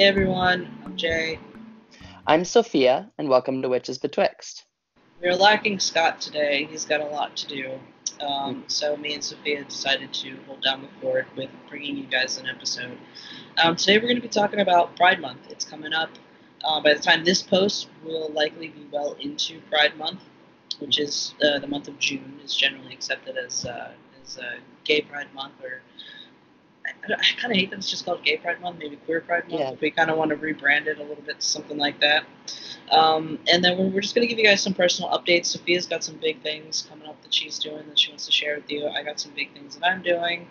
Hey everyone, I'm Jay. I'm Sophia, and welcome to Witches Betwixt. We're lacking Scott today. He's got a lot to do. So me and Sophia decided to hold down the fort with bringing you guys an episode. Today we're going to be talking about Pride Month. It's coming up. By the time this posts, we'll likely be well into Pride Month, which is the month of June is generally accepted as Gay Pride Month, or I kind of hate that it's just called Gay Pride Month, maybe Queer Pride Month. Yeah. We kind of want to rebrand it a little bit to something like that. And then we're just going to give you guys some personal updates. Sophia's got some big things coming up that she's doing that she wants to share with you. I got some big things that I'm doing.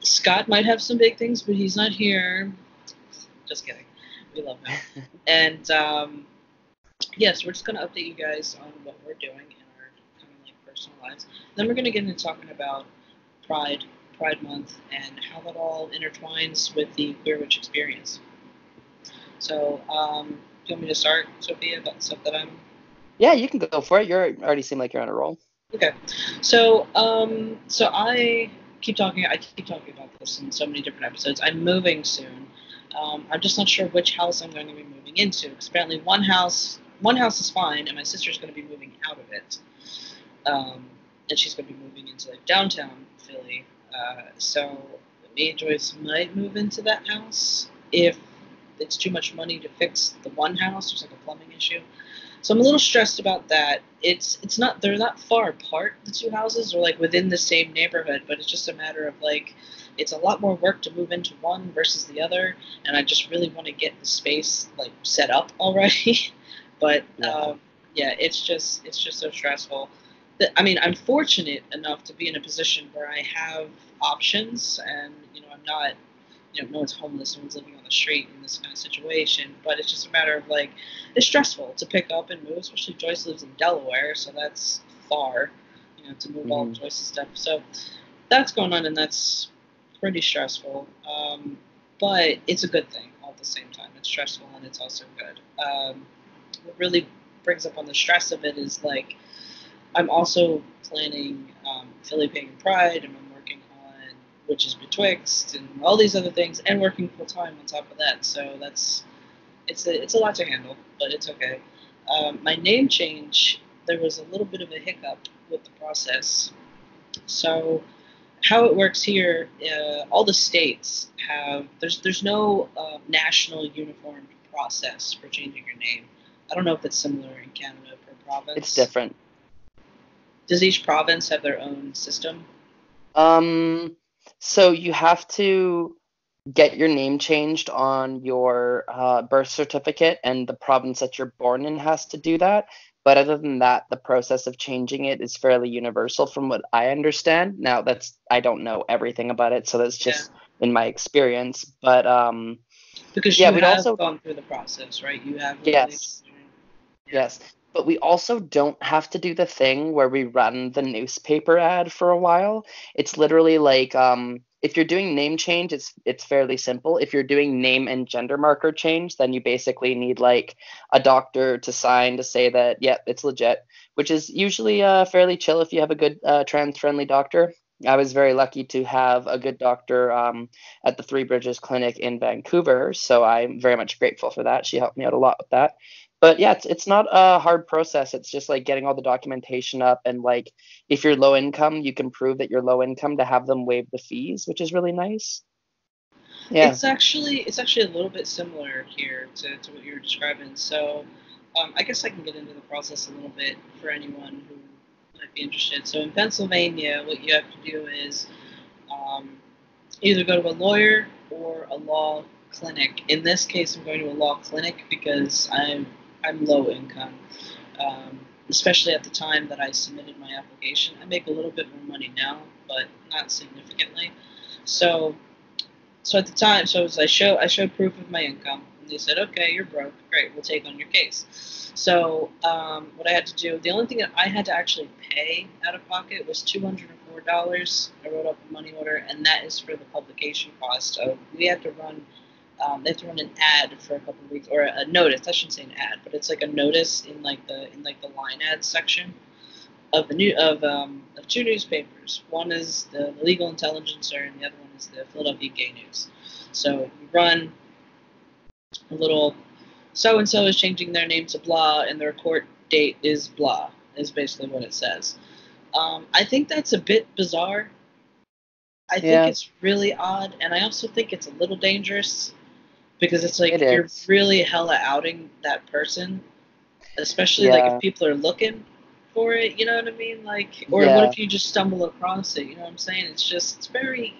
Scott might have some big things, but he's not here. Just kidding. We love him. And, so we're just going to update you guys on what we're doing in our kind of like personal lives. Then we're going to get into talking about Pride Month and how that all intertwines with the queer witch experience. So, do you want me to start, Sophia, about stuff that I'm... Yeah, you can go for it. You already seem like you're on a roll. Okay. So, I keep talking about this in so many different episodes. I'm moving soon. I'm just not sure which house I'm going to be moving into, because apparently one house is fine, and my sister's going to be moving out of it. And she's going to be moving into like downtown Philly. So me and Joyce might move into that house if it's too much money to fix the one house. There's like a plumbing issue, so I'm a little stressed about that. They're not far apart. The two houses are like within the same neighborhood, but it's just a matter of like it's a lot more work to move into one versus the other, and I just really want to get the space like set up already. But it's just so stressful. I mean, I'm fortunate enough to be in a position where I have options, and I'm not, no one's homeless, no one's living on the street in this kind of situation. But it's just a matter of like, it's stressful to pick up and move, especially Joyce lives in Delaware, so that's far, to move all of Joyce's stuff. So that's going on, and that's pretty stressful. But it's a good thing all at the same time. It's stressful and it's also good. What really brings up on the stress of it is like, I'm also planning Philly Pagan Pride, and I'm working on Witches Betwixt and all these other things, and working full time on top of that. So it's a lot to handle, but it's okay. My name change, there was a little bit of a hiccup with the process. So how it works here, all the states have there's no national uniform process for changing your name. I don't know if it's similar in Canada per province. It's different. Does each province have their own system? So you have to get your name changed on your birth certificate, and the province that you're born in has to do that. But other than that, the process of changing it is fairly universal from what I understand. Now, I don't know everything about it, so that's just in my experience. But because we've also gone through the process, right? You have yes. But we also don't have to do the thing where we run the newspaper ad for a while. It's literally like if you're doing name change, it's fairly simple. If you're doing name and gender marker change, then you basically need like a doctor to sign to say that, yep, it's legit, which is usually fairly chill if you have a good trans-friendly doctor. I was very lucky to have a good doctor at the Three Bridges Clinic in Vancouver, so I'm very much grateful for that. She helped me out a lot with that. But yeah, it's not a hard process. It's just like getting all the documentation up, and like if you're low income, you can prove that you're low income to have them waive the fees, which is really nice. Yeah. It's actually a little bit similar here to what you were describing. So I guess I can get into the process a little bit for anyone who might be interested. So in Pennsylvania, what you have to do is either go to a lawyer or a law clinic. In this case, I'm going to a law clinic because I'm low income, especially at the time that I submitted my application. I make a little bit more money now, but not significantly. So at the time, I showed proof of my income, and they said, okay, you're broke. Great, we'll take on your case. So what I had to do, the only thing that I had to actually pay out of pocket was $204. I wrote up a money order, and that is for the publication cost. So we had to run. They have to run an ad for a couple of weeks, or a notice. I shouldn't say an ad, but it's like a notice in the line ad section of of two newspapers. One is the Legal Intelligencer, and the other one is the Philadelphia Gay News. So you run a little so-and-so is changing their name to blah and their court date is blah, is basically what it says. I think that's a bit bizarre. I think it's really odd, and I also think it's a little dangerous because it's like you're really hella outing that person, especially like if people are looking for it, you know what I mean? Like, or what if you just stumble across it, you know what I'm saying? It's just, it's very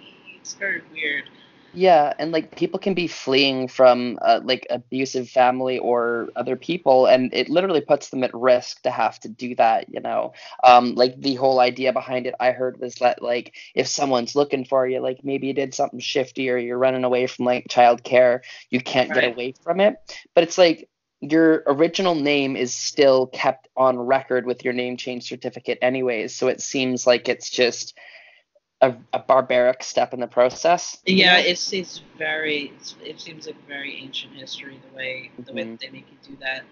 weird. Yeah, and like people can be fleeing from like abusive family or other people, and it literally puts them at risk to have to do that, you know. Like the whole idea behind it I heard was that like if someone's looking for you, like maybe you did something shifty or you're running away from like childcare, you can't get away from it. But it's like your original name is still kept on record with your name change certificate anyways, so it seems like it's just a barbaric step in the process. Yeah, it's very, it seems like very ancient history the way that they make you do that.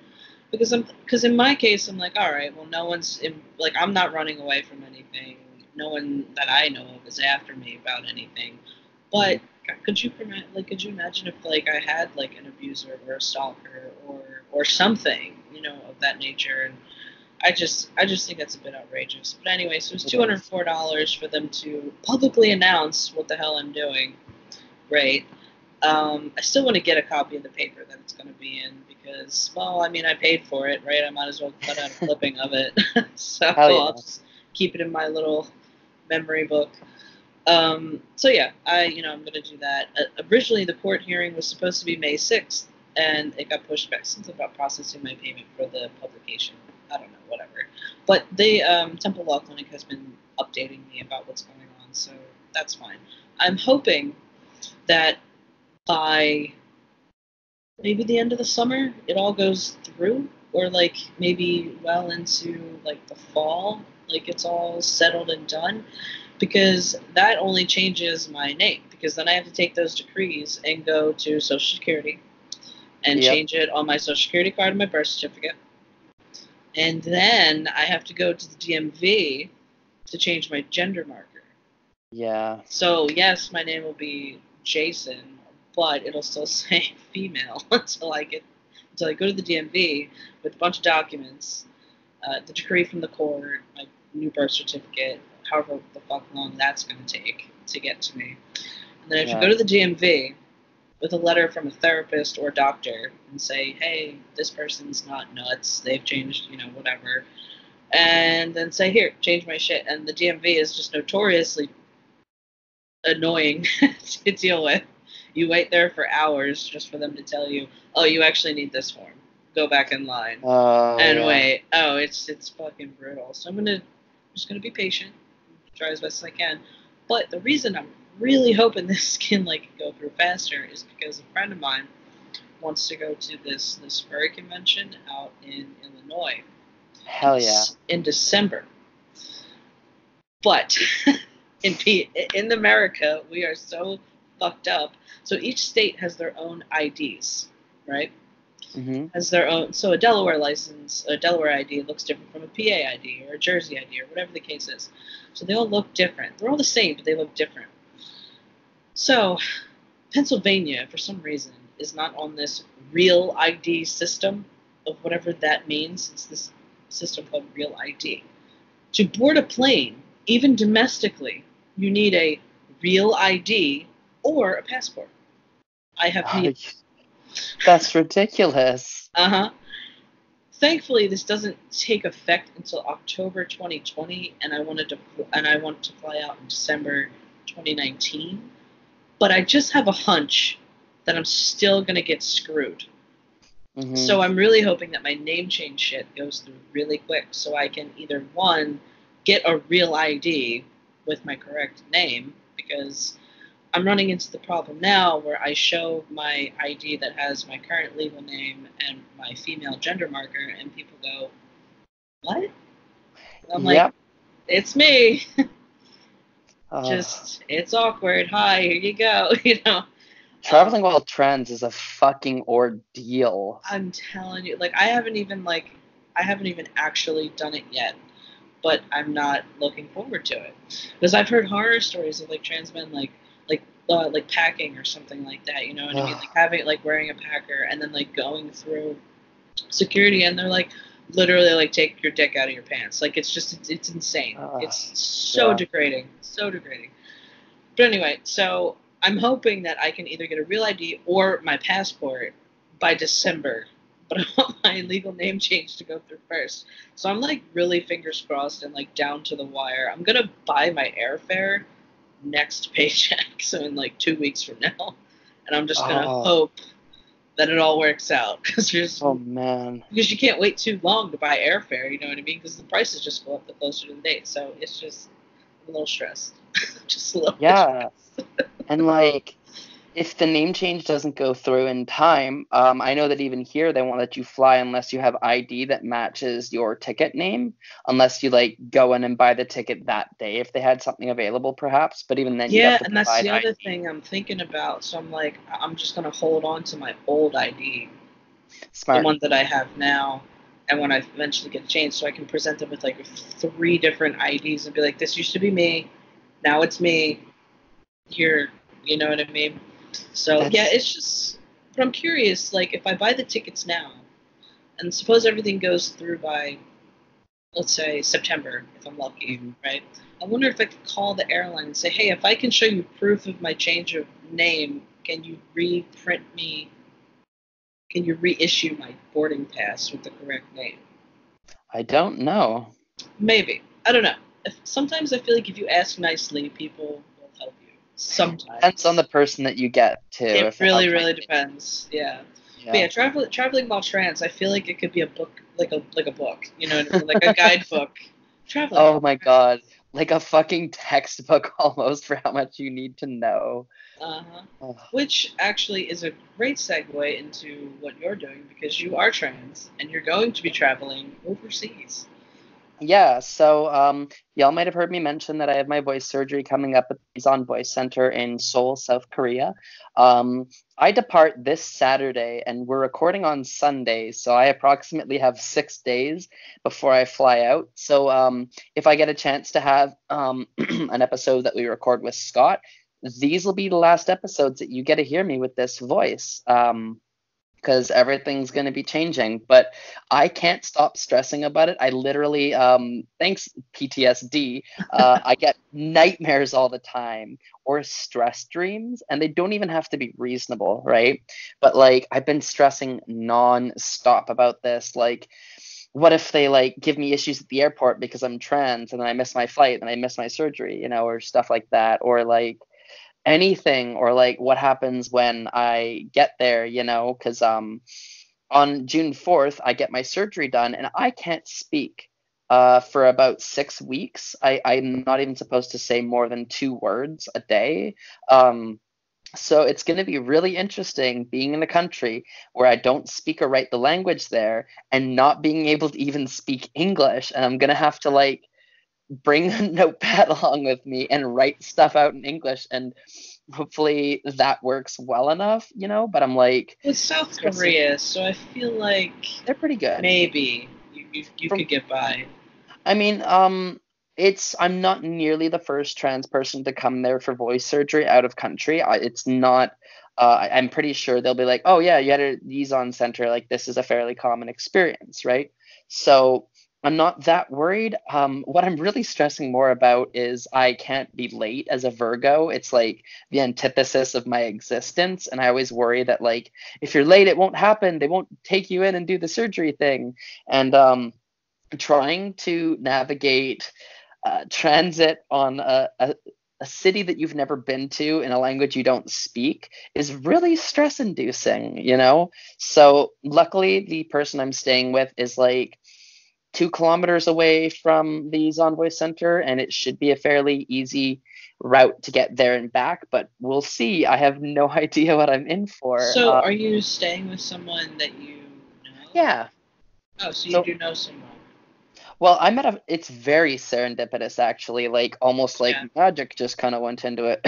Because in my case, I'm like, all right, well, no one's like, I'm not running away from anything. No one that I know of is after me about anything. But could you imagine if like I had like an abuser or a stalker or something, you know, of that nature? And I just think that's a bit outrageous. But anyway, so it's $204 for them to publicly announce what the hell I'm doing. Right. I still want to get a copy of the paper that it's going to be in because, well, I mean, I paid for it, right? I might as well cut out a clipping of it. So I'll just keep it in my little memory book. So yeah, I'm going to do that. Originally, the court hearing was supposed to be May 6th, and it got pushed back. Something about processing my payment for the publication. I don't know, whatever. But the Temple Law Clinic has been updating me about what's going on, so that's fine. I'm hoping that by maybe the end of the summer, it all goes through, or like maybe well into like the fall, like it's all settled and done, because that only changes my name, because then I have to take those decrees and go to Social Security and change it on my Social Security card and my birth certificate. And then I have to go to the DMV to change my gender marker. Yeah. So, yes, my name will be Jason, but it'll still say female until I go to the DMV with a bunch of documents, the decree from the court, my new birth certificate, however the fuck long that's going to take to get to me. And then I have to go to the DMV with a letter from a therapist or doctor and say, hey, this person's not nuts. They've changed, you know, whatever. And then say, here, change my shit. And the DMV is just notoriously annoying to deal with. You wait there for hours just for them to tell you, oh, you actually need this form. Go back in line. Wait. Oh, it's fucking brutal. So I'm just going to be patient. Try as best as I can. But the reason I'm really hoping this can like go through faster is because a friend of mine wants to go to this furry convention out in Illinois. Hell yeah! In December, but in America we are so fucked up. So each state has their own IDs, right? Mm-hmm. Has their own. So a Delaware license, a Delaware ID looks different from a PA ID or a Jersey ID or whatever the case is. So they all look different. They're all the same, but they look different. So, Pennsylvania, for some reason, is not on this Real ID system of whatever that means. It's this system called Real ID. To board a plane, even domestically, you need a Real ID or a passport. I have neither. That's ridiculous. Uh-huh. Thankfully, this doesn't take effect until October 2020, and I want to fly out in December 2019. But I just have a hunch that I'm still going to get screwed. Mm-hmm. So I'm really hoping that my name change shit goes through really quick so I can either, one, get a Real ID with my correct name, because I'm running into the problem now where I show my ID that has my current legal name and my female gender marker, and people go, what? And I'm like, it's me. It's awkward. Hi, here you go, you know. Traveling while trans is a fucking ordeal. I'm telling you, like, I haven't even actually done it yet, but I'm not looking forward to it. Because I've heard horror stories of, like, trans men, like like packing or something like that, you know what I mean? Like having, like wearing a packer and then like going through security and they're like literally like take your dick out of your pants. Like it's just, it's insane. It's so degrading, so degrading. But anyway, so I'm hoping that I can either get a real ID or my passport by December, but I want my legal name change to go through first. So I'm like really fingers crossed and like down to the wire. I'm gonna buy my airfare next paycheck, so in like 2 weeks from now, and I'm just gonna hope that it all works out, because you can't wait too long to buy airfare, you know what I mean? Because the prices just go up the closer to the date, so it's just I'm a little stressed, just a little bit stressed. And like, if the name change doesn't go through in time, I know that even here they won't let you fly unless you have ID that matches your ticket name, unless you like go in and buy the ticket that day if they had something available perhaps. But even then, yeah, you have to provide ID. Yeah, and that's the other thing I'm thinking about. So I'm like, I'm just going to hold on to my old ID, the one that I have now, and when I eventually get changed, so I can present them with like 3 different IDs and be like, this used to be me, now it's me, here, you know what I mean? So yeah, it's just, but I'm curious, like if I buy the tickets now and suppose everything goes through by, let's say September, if I'm lucky, right? I wonder if I could call the airline and say, hey, if I can show you proof of my change of name, can you reprint me? Can you reissue my boarding pass with the correct name? I don't know. Maybe. I don't know. Sometimes I feel like if you ask nicely, people will help you. Sometimes. Depends on the person that you get to. It really, really depends. Yeah. Yeah. But yeah, traveling while trans, I feel like it could be a book, like a book, you know, like a guidebook. Traveling. Oh my God, like a fucking textbook almost for how much you need to know. Which actually is a great segue into what you're doing, because you are trans and you're going to be traveling overseas. Yeah, so y'all might have heard me mention that I have my voice surgery coming up at the Yeson Voice Center in Seoul, South Korea. I depart this Saturday, and we're recording on Sunday, so I approximately have 6 days before I fly out. So if I get a chance to have an episode that we record with Scott, these will be the last episodes that you get to hear me with this voice. Because everything's going to be changing, but I can't stop stressing about it. I literally, thanks PTSD, I get nightmares all the time, or stress dreams, and they don't even have to be reasonable, right? But like, I've been stressing nonstop about this, like, what if they like give me issues at the airport because I'm trans, and then I miss my flight, and I miss my surgery, you know, or stuff like that, or like, anything, or like what happens when I get there, you know, because on June 4th, I get my surgery done and I can't speak for about 6 weeks. I'm not even supposed to say more than 2 words a day. So it's going to be really interesting being in a country where I don't speak or write the language there and not being able to even speak English. And I'm going to have to like bring a notepad along with me and write stuff out in English, and hopefully that works well enough, you know. But I'm like, it's South Korea, so I feel like they're pretty good. Maybe you could get by. I mean, I'm not nearly the first trans person to come there for voice surgery out of country. It's not. I'm pretty sure they'll be like, oh yeah, you had a Yeson Center. Like this is a fairly common experience, right? So I'm not that worried. What I'm really stressing more about is I can't be late as a Virgo. It's like the antithesis of my existence. And I always worry that like, if you're late, it won't happen. They won't take you in and do the surgery thing. And trying to navigate transit on a city that you've never been to in a language you don't speak is really stress inducing, you know? So luckily the person I'm staying with is like, 2 kilometers away from the Yeson Voice Center, and it should be a fairly easy route to get there and back, but we'll see. I have no idea what I'm in for. So are you staying with someone that you know? Yeah. Oh, so you do know someone. Well, it's very serendipitous, actually, like almost like magic just kind of went into it.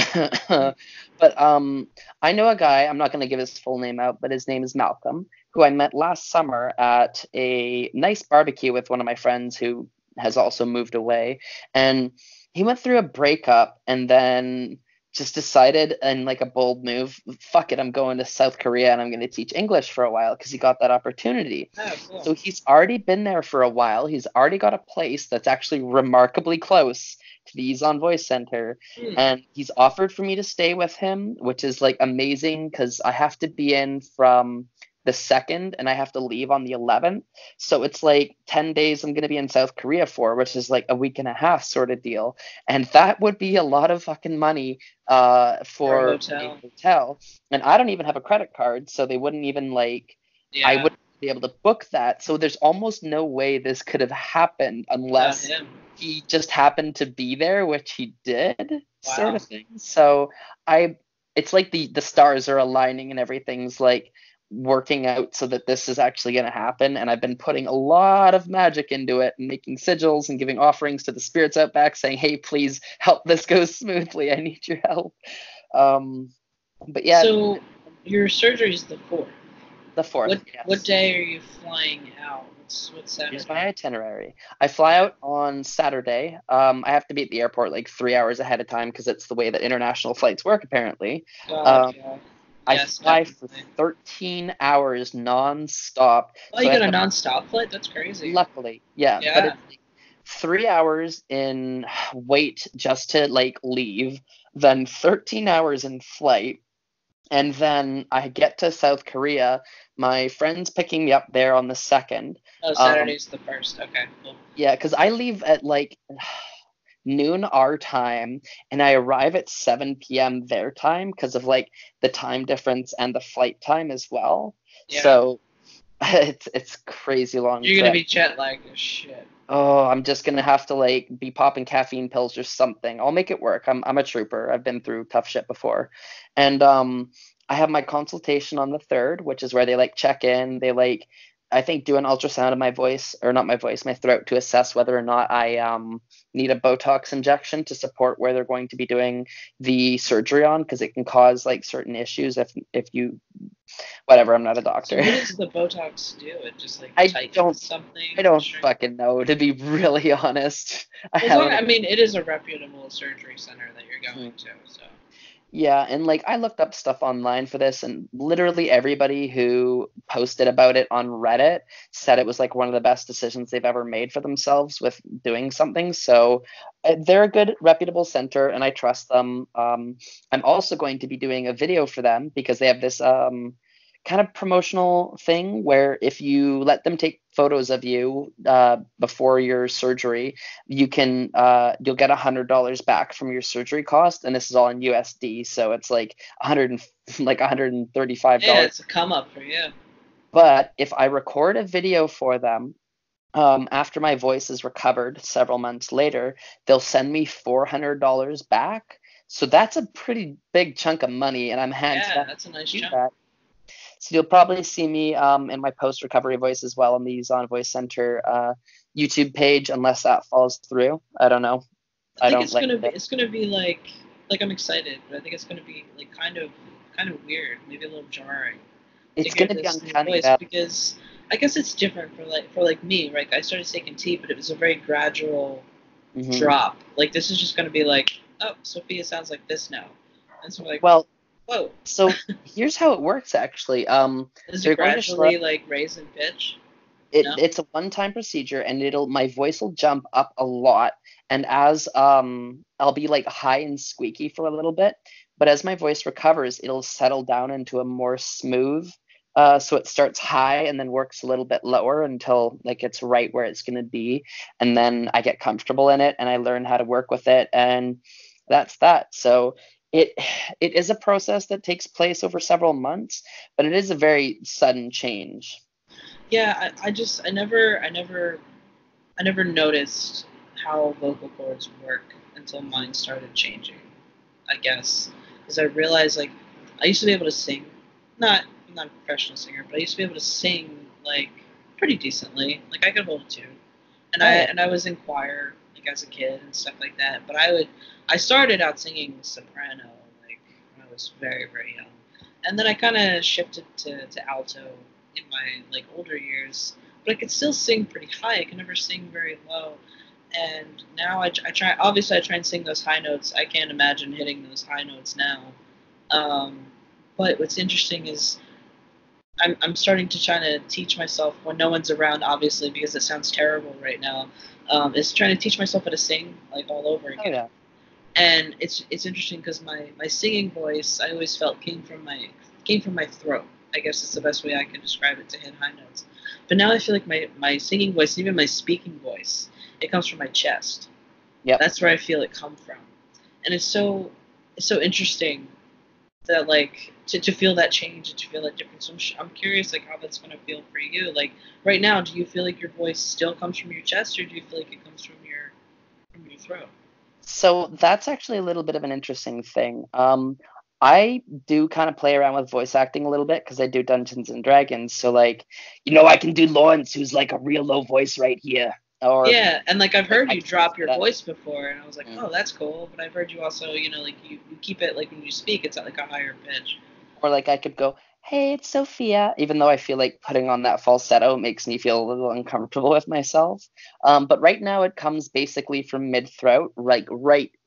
But I know a guy, I'm not going to give his full name out, but his name is Malcolm, who I met last summer at a nice barbecue with one of my friends who has also moved away. And he went through a breakup and then just decided in like a bold move, fuck it, I'm going to South Korea and I'm going to teach English for a while because he got that opportunity. Oh, cool. So he's already been there for a while. He's already got a place that's actually remarkably close to the Yeson Voice Center. Mm. And he's offered for me to stay with him, which is like amazing because I have to be in from the 2nd and I have to leave on the 11th. So it's like 10 days I'm going to be in South Korea for, which is like a week and a half sort of deal. And that would be a lot of fucking money for a hotel. And I don't even have a credit card. So they wouldn't even like, yeah. I wouldn't be able to book that. So there's almost no way this could have happened unless he just happened to be there, which he did, wow. sort of thing. So it's like the stars are aligning and everything's like, working out so that this is actually going to happen. And I've been putting a lot of magic into it and making sigils and giving offerings to the spirits out back saying, hey, please help this go smoothly. I need your help. But yeah. So your surgery is the 4th. The 4th, yes. What day are you flying out? What's Saturday? Here's my itinerary. I fly out on Saturday. I have to be at the airport like 3 hours ahead of time because it's the way that international flights work, apparently. Yeah. I fly for 13 hours nonstop. Oh, you got a nonstop flight? That's crazy. Luckily, yeah. But it's like 3 hours in wait just to like leave, then 13 hours in flight, and then I get to South Korea. My friend's picking me up there on the 2nd. Oh, Saturday's the 1st. Okay, cool. Yeah, because I leave at like noon our time and I arrive at 7 p.m. their time because of like the time difference and the flight time as well. Yeah. So it's crazy long. You're gonna be jet lagged as shit. Oh, I'm just gonna have to like be popping caffeine pills or something. I'll make it work. I'm a trooper. I've been through tough shit before. And I have my consultation on the 3rd, which is where they like check in. They like I think do an ultrasound of my voice, or not my voice, my throat, to assess whether or not I need a Botox injection to support where they're going to be doing the surgery on, because it can cause like certain issues if you, whatever. I'm not a doctor. So what does the Botox do? It just like tightens something. I don't fucking know, to be really honest. I mean, it is a reputable surgery center that you're going to, so. Yeah, and like I looked up stuff online for this, and literally everybody who posted about it on Reddit said it was like one of the best decisions they've ever made for themselves with doing something. So they're a good, reputable center, and I trust them. I'm also going to be doing a video for them because they have this kind of promotional thing where if you let them take photos of you before your surgery, you can you'll get $100 back from your surgery cost, and this is all in USD, so it's like $135. Yeah, it's a come up for you. But if I record a video for them after my voice is recovered several months later, they'll send me $400 back. So that's a pretty big chunk of money, and I'm hands down. Yeah, that's a nice chunk. So you'll probably see me in my post-recovery voice as well on the Yeson Voice Center YouTube page, unless that falls through. I don't know. It's gonna be like I'm excited, but I think it's gonna be like kind of weird, maybe a little jarring. It's gonna be uncanny because I guess it's different for me. Like I started taking tea, but it was a very gradual drop. Like this is just gonna be like, oh, Sophia sounds like this now, and so like Whoa. So here's how it works, actually. Is it gradually like raise and pitch? It's a one-time procedure, and my voice will jump up a lot, and as I'll be like high and squeaky for a little bit, but as my voice recovers, it'll settle down into a more smooth. So it starts high and then works a little bit lower until like it's right where it's gonna be, and then I get comfortable in it and I learn how to work with it, and that's that. So. It is a process that takes place over several months, but it is a very sudden change. Yeah, I never noticed how vocal cords work until mine started changing, I guess, because I realized like I used to be able to sing, I'm not a professional singer, but I used to be able to sing like pretty decently, like I could hold a tune, and I was in choir. As a kid and stuff like that, but I started out singing soprano like when I was very, very young, and then I kind of shifted to alto in my like older years, but I could still sing pretty high. I could never sing very low, And now I try, obviously I try and sing those high notes. I can't imagine hitting those high notes now. But what's interesting is I'm starting to try to teach myself when no one's around, obviously, because it sounds terrible right now. Is trying to teach myself how to sing like all over again. Oh, yeah. And it's interesting because my singing voice, I always felt came from my throat. I guess it's the best way I can describe it, to hit high notes. But now I feel like my singing voice, even my speaking voice, it comes from my chest. Yeah. That's where I feel it come from. And it's so interesting that, like, to feel that change and to feel that difference. I'm curious, like, how that's going to feel for you. Like, right now, do you feel like your voice still comes from your chest, or do you feel like it comes from your throat? So that's actually a little bit of an interesting thing. I do kind of play around with voice acting a little bit because I do Dungeons and Dragons. So, like, you know, I can do Lawrence, who's like a real low voice right here. Or, yeah, and like I've heard you drop your voice before, and I was like, oh, that's cool. But I've heard you also, you know, like you keep it, like when you speak, it's at like a higher pitch. Or like I could go, hey, it's Sophia, even though I feel like putting on that falsetto makes me feel a little uncomfortable with myself. But right now it comes basically from mid-throat, like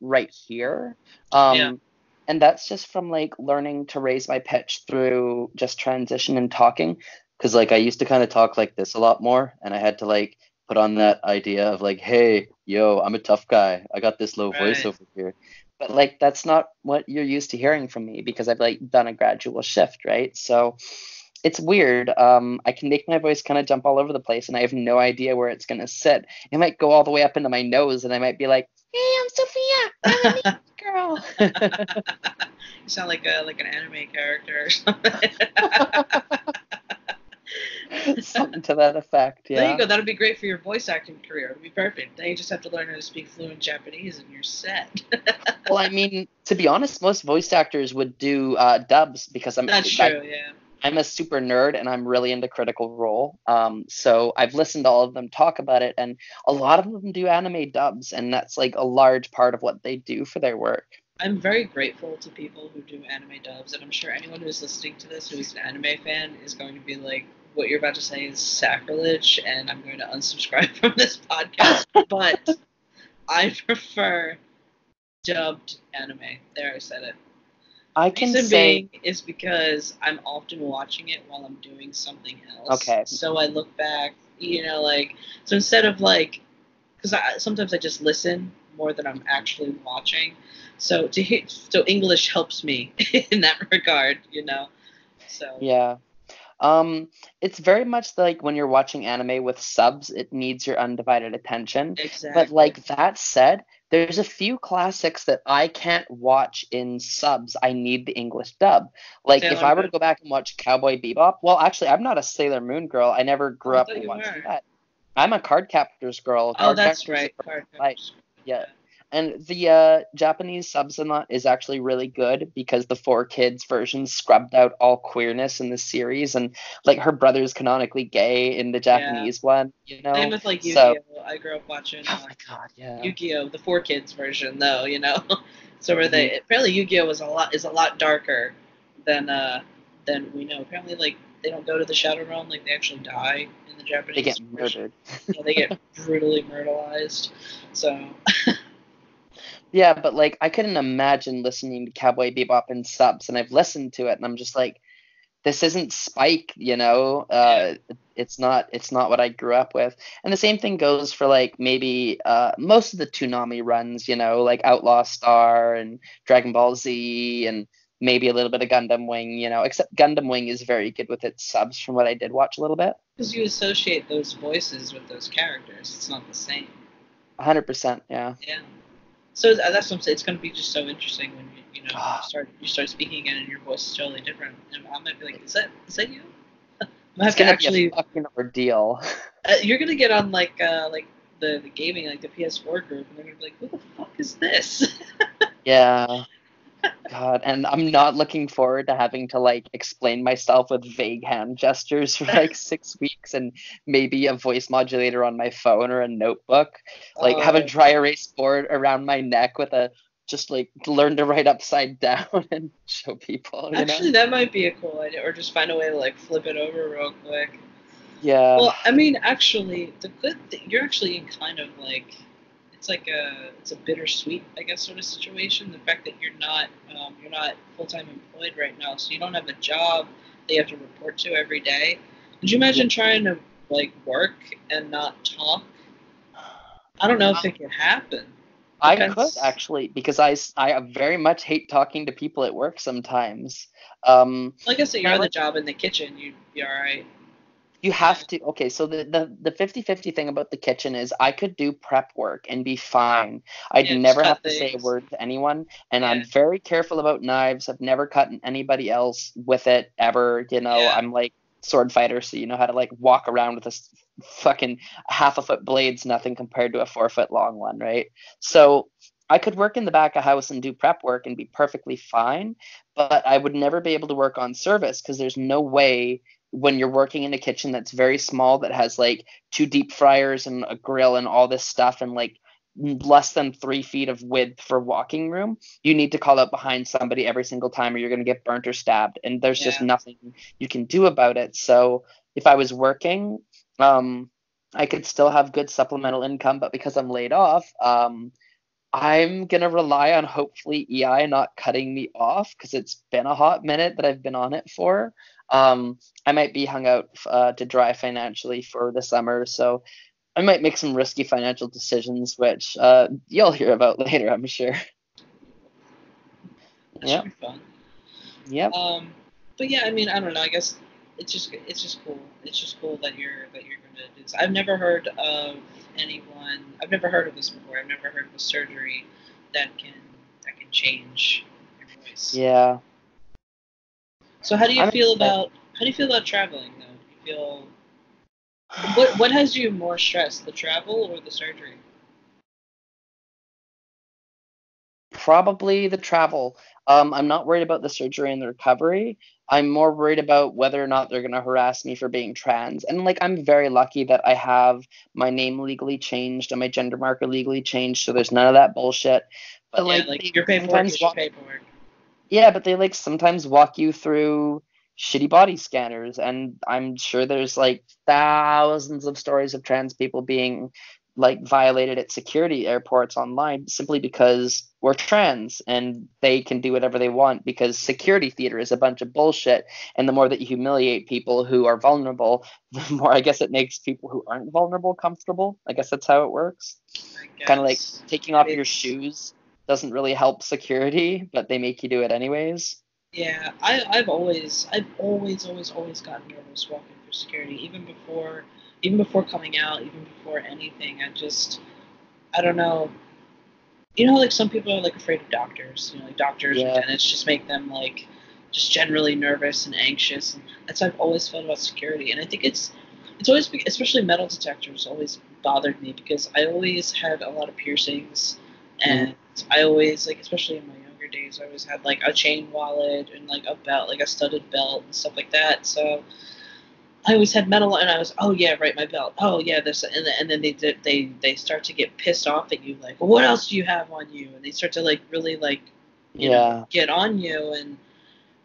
right here. Yeah. And that's just from like learning to raise my pitch through just transition and talking. Because like I used to kind of talk like this a lot more, and I had to like put on that idea of like, hey, yo, I'm a tough guy. I got this low voice over here. But like that's not what you're used to hearing from me because I've like done a gradual shift, right? So it's weird. I can make my voice kind of jump all over the place, and I have no idea where it's going to sit. It might go all the way up into my nose, and I might be like, hey, I'm Sophia. I'm a girl. You sound like an anime character or something. Something to that effect, yeah. There you go. That'll be great for your voice acting career. It'll be perfect. Then you just have to learn how to speak fluent Japanese and you're set. Well, I mean, to be honest, most voice actors would do dubs because I'm a super nerd and I'm really into Critical Role. So I've listened to all of them talk about it, and a lot of them do anime dubs, and that's like a large part of what they do for their work. I'm very grateful to people who do anime dubs, and I'm sure anyone who's listening to this who is an anime fan is going to be like, what you're about to say is sacrilege, and I'm going to unsubscribe from this podcast, but I prefer dubbed anime. There, I said it. I can say is because I'm often watching it while I'm doing something else. Okay. So I look back, you know, like, so instead of like, because sometimes I just listen more than I'm actually watching. So English helps me in that regard, you know. So yeah. It's very much like when you're watching anime with subs, it needs your undivided attention. Exactly. But like that said, there's a few classics that I can't watch in subs. I need the English dub. Like Sailor if I were Moon. To go back and watch Cowboy Bebop, well, actually, I'm not a Sailor Moon girl. I never grew up watching that. I'm a Cardcaptors girl. Oh, that's right. Cardcaptors. Yeah. And the Japanese subs in that is actually really good because the 4Kids version scrubbed out all queerness in the series, and like her brother's canonically gay in the Japanese one, you know. Same with like Yu-Gi-Oh. I grew up watching Yu-Gi-Oh, the 4Kids version though, you know. So where they apparently Yu-Gi-Oh is a lot darker than we know. Apparently like they don't go to the Shadow Realm, like they actually die. In the Japanese they get murdered. Yeah, they get brutally murderized. So yeah, but like I couldn't imagine listening to Cowboy Bebop in subs, and I've listened to it, and I'm just like, this isn't Spike, you know. It's not what I grew up with. And the same thing goes for like maybe most of the Toonami runs, you know, like Outlaw Star and Dragon Ball Z, and maybe a little bit of Gundam Wing, you know. Except Gundam Wing is very good with its subs, from what I did watch a little bit. Because you associate those voices with those characters, it's not the same. 100%, yeah. Yeah. So that's what I'm saying. It's going to be just so interesting when you start speaking again and your voice is totally different. And I might be like, is that you? It's going to actually be a fucking ordeal. You're going to get on like the gaming, like the PS4 group, and they're going to be like, who the fuck is this? Yeah. God, and I'm not looking forward to having to like explain myself with vague hand gestures for like 6 weeks, and maybe a voice modulator on my phone or a notebook. Like have a dry erase board around my neck with a just like learn to write upside down and show people. You know? That might be a cool idea, or just find a way to like flip it over real quick. Yeah. Well, I mean, actually, you're actually in kind of like it's like a, it's a bittersweet, I guess, sort of situation. The fact that you're not full-time employed right now, so you don't have a job that you have to report to every day. Could you imagine trying to like work and not talk? I don't know if it could happen. I could actually, because I very much hate talking to people at work sometimes. Like I said, your other job in the kitchen, you'd be all right. You have to. Okay, so the 50-50 thing about the kitchen is I could do prep work and be fine. I'd never have to say a word to anyone, and I'm very careful about knives. I've never cut anybody else with it ever. You know, I'm like sword fighter, so you know how to like walk around with a fucking 1.5-foot blade's nothing compared to a 4-foot long one, right? So I could work in the back of house and do prep work and be perfectly fine, but I would never be able to work on service because there's no way. When you're working in a kitchen that's very small, that has like 2 deep fryers and a grill and all this stuff and like less than 3 feet of width for walking room, you need to call out behind somebody every single time or you're going to get burnt or stabbed. And there's just nothing you can do about it. So if I was working, I could still have good supplemental income, but because I'm laid off, I'm going to rely on hopefully EI not cutting me off because it's been a hot minute that I've been on it for. I might be hung out to dry financially for the summer, so I might make some risky financial decisions, which you'll hear about later, I'm sure. That should be fun. Yep. But yeah, I mean, I don't know. I guess it's just cool. It's just cool that you're gonna do this. I've never heard of anyone. I've never heard of this before. I've never heard of a surgery that can change your voice. Yeah. So how do you feel about traveling though? Do you feel what has you more stressed, the travel or the surgery? Probably the travel. I'm not worried about the surgery and the recovery. I'm more worried about whether or not they're going to harass me for being trans. And like, I'm very lucky that I have my name legally changed and my gender marker legally changed, so there's none of that bullshit. But your paperwork is your paperwork. Yeah, but they like sometimes walk you through shitty body scanners, and I'm sure there's like thousands of stories of trans people being like violated at security airports online simply because we're trans and they can do whatever they want because security theater is a bunch of bullshit. And the more that you humiliate people who are vulnerable, the more I guess it makes people who aren't vulnerable comfortable. I guess that's how it works. Kind of like taking off your shoes doesn't really help security, but they make you do it anyways. Yeah, I've always gotten nervous walking through security, even before coming out, even before anything. I don't know. You know, like some people are like afraid of doctors. You know, like doctors or dentists just make them like just generally nervous and anxious. And that's how I've always felt about security, and I think it's always, especially metal detectors, always bothered me because I always had a lot of piercings. And I always, like, especially in my younger days, I always had, like, a chain wallet and, like, a belt, like, a studded belt and stuff like that. So I always had metal, and I was, oh, yeah, right, my belt. Oh, yeah, this. And then they start to get pissed off at you, like, well, what else do you have on you? And they start to, like, really, like, you know, get on you. And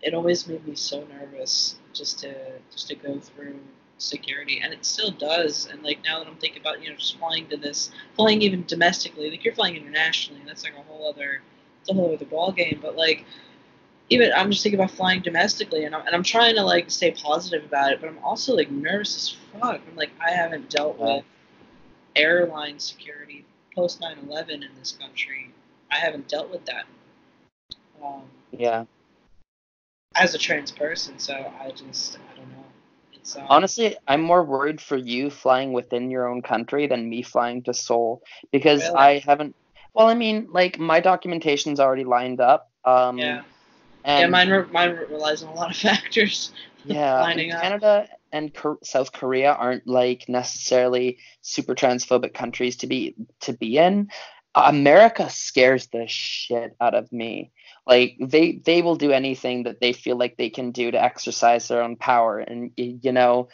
it always made me so nervous just to go through security, and it still does. And like, now that I'm thinking about, you know, just flying even domestically, like you're flying internationally, that's like a whole other ball game. But like, even I'm just thinking about flying domestically, and I'm trying to like stay positive about it, but I'm also like nervous as fuck. I'm like, I haven't dealt with airline security post 9/11 in this country. I haven't dealt with that. As a trans person, so I don't know. So. Honestly, I'm more worried for you flying within your own country than me flying to Seoul, because really? I haven't. Well, I mean, like my documentation's already lined up. Mine relies on a lot of factors. Yeah, Canada and South Korea aren't like necessarily super transphobic countries to be in. America scares the shit out of me. Like, they will do anything that they feel like they can do to exercise their own power. And, you know,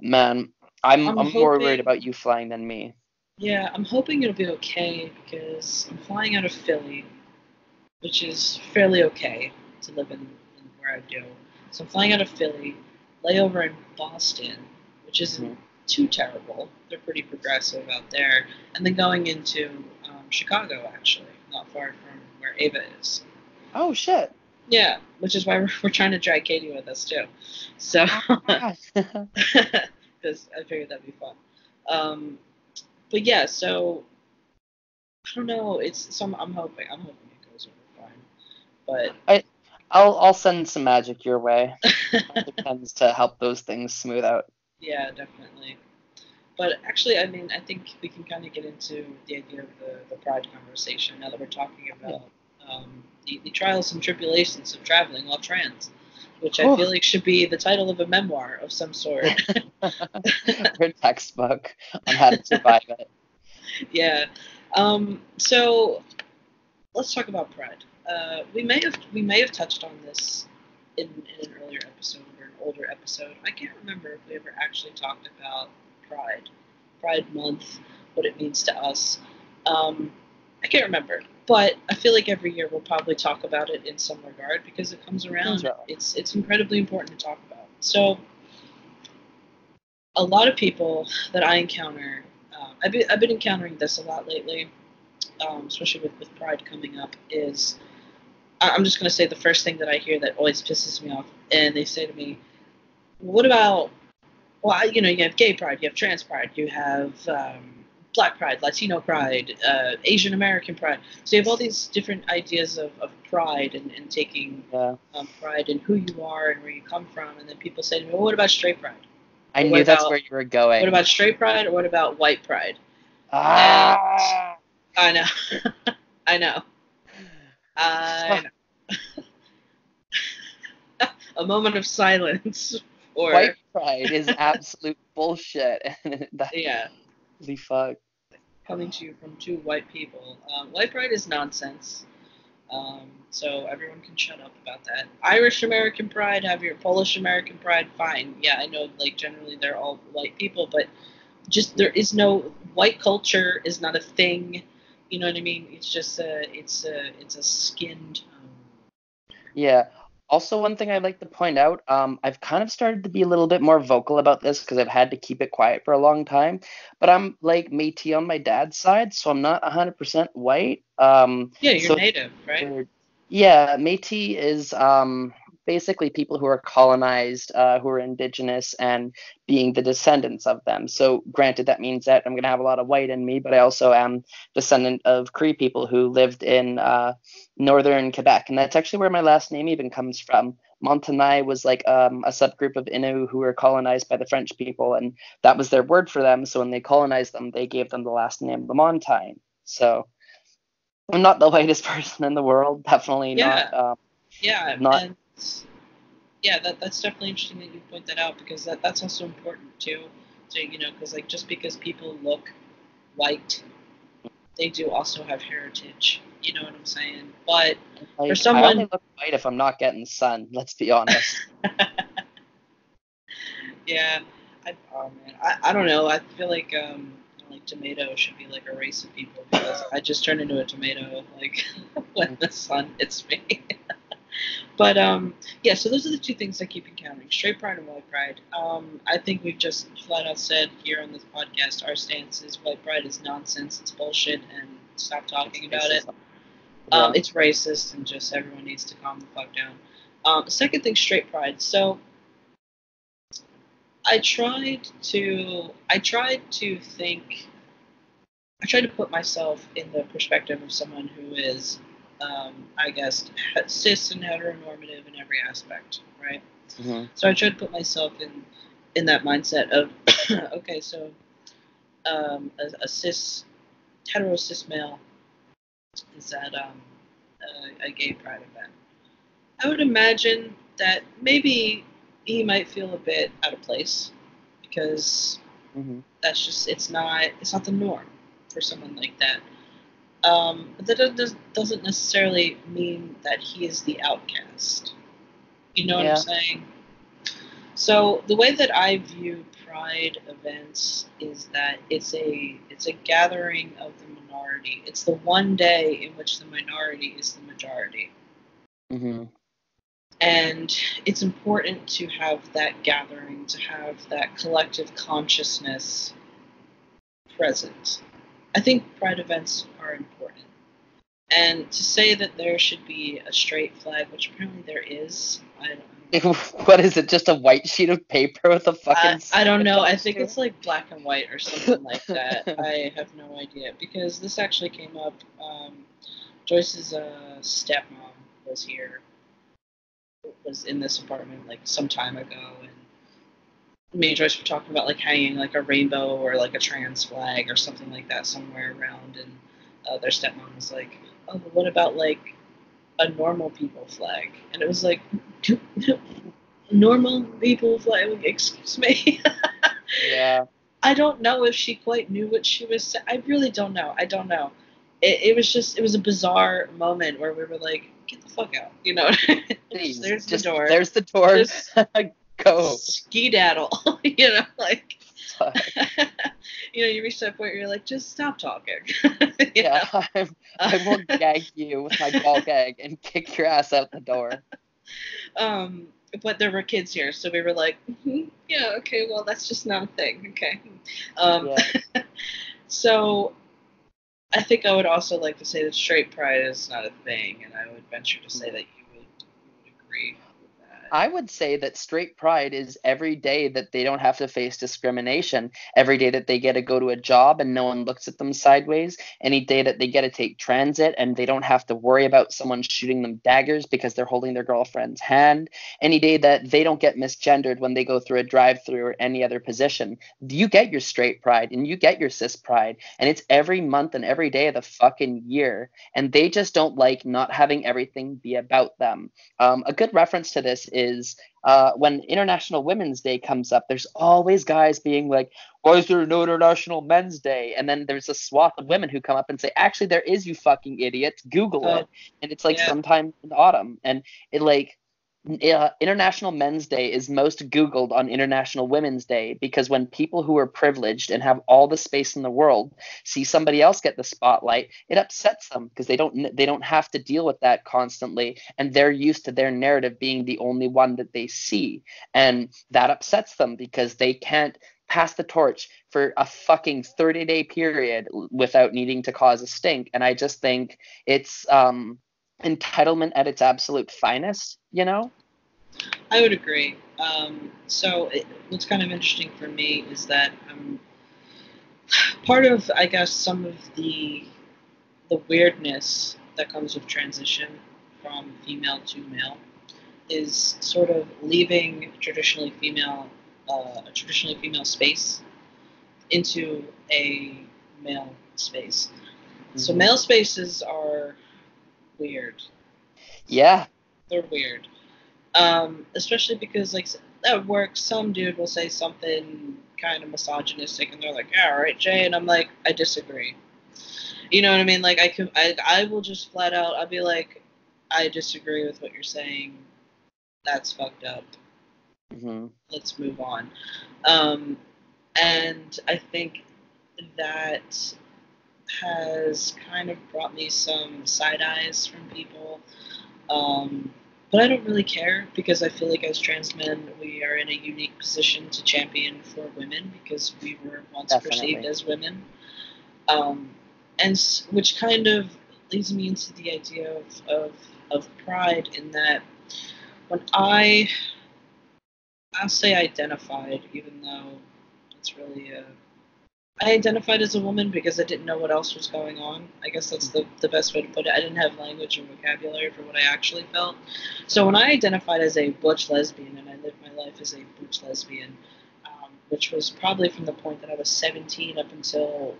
man, I'm more worried about you flying than me. Yeah, I'm hoping it'll be okay, because I'm flying out of Philly, which is fairly okay to live in where I do. So I'm flying out of Philly, layover in Boston, which isn't too terrible. They're pretty progressive out there. And then going into Chicago, actually, not far from where Ava is. Oh, shit. Yeah, which is why we're trying to drag Katie with us, too. So, because I figured that'd be fun. But yeah, so, I don't know, I'm hoping it goes over fine, but... I'll send some magic your way. It depends to help those things smooth out. Yeah, definitely. But actually, I mean, I think we can kind of get into the idea of the pride conversation now that we're talking about the trials and tribulations of traveling while trans, which I feel like should be the title of a memoir of some sort. Or a textbook on how to survive it. Yeah. So let's talk about pride. We may have touched on this in an earlier episode or an older episode. I can't remember if we ever actually talked about Pride Month, what it means to us. I can't remember, but I feel like every year we'll probably talk about it in some regard because it comes around. Right. It's incredibly important to talk about. So a lot of people that I encounter, I've been encountering this a lot lately, especially with Pride coming up, is I'm just going to say the first thing that I hear that always pisses me off, and they say to me, you have gay pride, you have trans pride, you have black pride, Latino pride, Asian American pride. So you have all these different ideas of pride and taking pride in who you are and where you come from. And then people say to me, well, what about straight pride? I knew that's where you were going. What about straight pride or what about white pride? Ah. And I know. A moment of silence. Or... White pride is absolute bullshit. Yeah. Holy fuck. Coming to you from two white people. White pride is nonsense. So everyone can shut up about that. Irish American pride, have your Polish American pride, fine. Yeah, I know, like, generally they're all white people, but just there is no... White culture is not a thing. You know what I mean? It's just it's a skin tone. Yeah. Also, one thing I'd like to point out, I've kind of started to be a little bit more vocal about this because I've had to keep it quiet for a long time, but I'm like Métis on my dad's side, so I'm not 100% white. You're Native, right? Yeah, Métis is basically people who are colonized, who are indigenous, and being the descendants of them. So granted, that means that I'm going to have a lot of white in me, but I also am descendant of Cree people who lived in northern Quebec. And that's actually where my last name even comes from. Montagnac was like a subgroup of Innu who were colonized by the French people, and that was their word for them. So when they colonized them, they gave them the last name, the Montaigne. So I'm not the whitest person in the world, definitely not. Yeah, that's definitely interesting that you point that out, because that's also important too. So, you know, because like just because people look white, they do also have heritage. You know what I'm saying? But like, for someone, I only look white if I'm not getting sun. Let's be honest. Yeah, I don't know. I feel like tomato should be like a race of people, because I just turn into a tomato like when the sun hits me. But, so those are the two things I keep encountering, straight pride and white pride. I think we've just flat out said here on this podcast, our stance is white pride is nonsense, it's bullshit, and stop talking about it. Yeah. It's racist, and just everyone needs to calm the fuck down. Second thing, straight pride. So, I tried to put myself in the perspective of someone who is... I guess, cis and heteronormative in every aspect, right? Mm-hmm. So I tried to put myself in that mindset of, okay, so a cis, hetero cis male is at a gay pride event. I would imagine that maybe he might feel a bit out of place, because that's just, it's not the norm for someone like that. But that doesn't necessarily mean that he is the outcast. You know what I'm saying? So the way that I view pride events is that it's a gathering of the minority. It's the one day in which the minority is the majority. Mm-hmm. And it's important to have that gathering, to have that collective consciousness present I think pride events are important. And to say that there should be a straight flag, which apparently there is, I don't know. What is it? Just a white sheet of paper with a fucking... I don't know. I think it's like black and white or something like that. I have no idea. Because this actually came up. Joyce's stepmom was here. Was in this apartment like some time ago, and me and Joyce were talking about like hanging like a rainbow or like a trans flag or something like that somewhere around, and their stepmom was like, oh, but what about like a normal people flag? And it was like, normal people flag, excuse me. Yeah, I don't know if she quite knew what she was saying. I really don't know. It was just, it was a bizarre moment where we were like, get the fuck out, you know. Jeez, there's the door go skedaddle. You know, like, you know, you reach that point where you're like, just stop talking. Yeah, I will gag you with my ball gag and kick your ass out the door. But there were kids here, so we were like, yeah, okay, well, that's just not a thing. Okay. Yeah. So I think I would also like to say that straight pride is not a thing, and I would venture to say that you would agree with that. I would say that straight pride is every day that they don't have to face discrimination, every day that they get to go to a job and no one looks at them sideways, any day that they get to take transit and they don't have to worry about someone shooting them daggers because they're holding their girlfriend's hand, any day that they don't get misgendered when they go through a drive-through or any other position. You get your straight pride and you get your cis pride, and it's every month and every day of the fucking year, and they just don't like not having everything be about them. A good reference to this is when International Women's Day comes up, there's always guys being like, why is there no International Men's Day? And then there's a swath of women who come up and say, actually, there is, you fucking idiots. Google it. And it's like sometime in autumn. And it like, International Men's Day is most Googled on International Women's Day, because when people who are privileged and have all the space in the world see somebody else get the spotlight, it upsets them because they don't have to deal with that constantly, and they're used to their narrative being the only one that they see, and that upsets them because they can't pass the torch for a fucking 30-day period without needing to cause a stink. And I just think it's entitlement at its absolute finest, you know? I would agree. What's kind of interesting for me is that part of, I guess, some of the weirdness that comes with transition from female to male is sort of leaving a traditionally female space into a male space. Mm-hmm. So male spaces are weird. Yeah. They're weird. Especially because, like, at work, some dude will say something kind of misogynistic, and they're like, yeah, all right, Jay, and I'm like, I disagree. You know what I mean? Like, I will just flat out, I'll be like, I disagree with what you're saying. That's fucked up. Mm-hmm. Let's move on. And I think that has kind of brought me some side eyes from people, but I don't really care, because I feel like as trans men we are in a unique position to champion for women, because we were once perceived as women, and which kind of leads me into the idea of pride, in that when I'll say identified, even though it's really I identified as a woman because I didn't know what else was going on. I guess that's the best way to put it. I didn't have language and vocabulary for what I actually felt. So when I identified as a butch lesbian, and I lived my life as a butch lesbian, which was probably from the point that I was 17 up until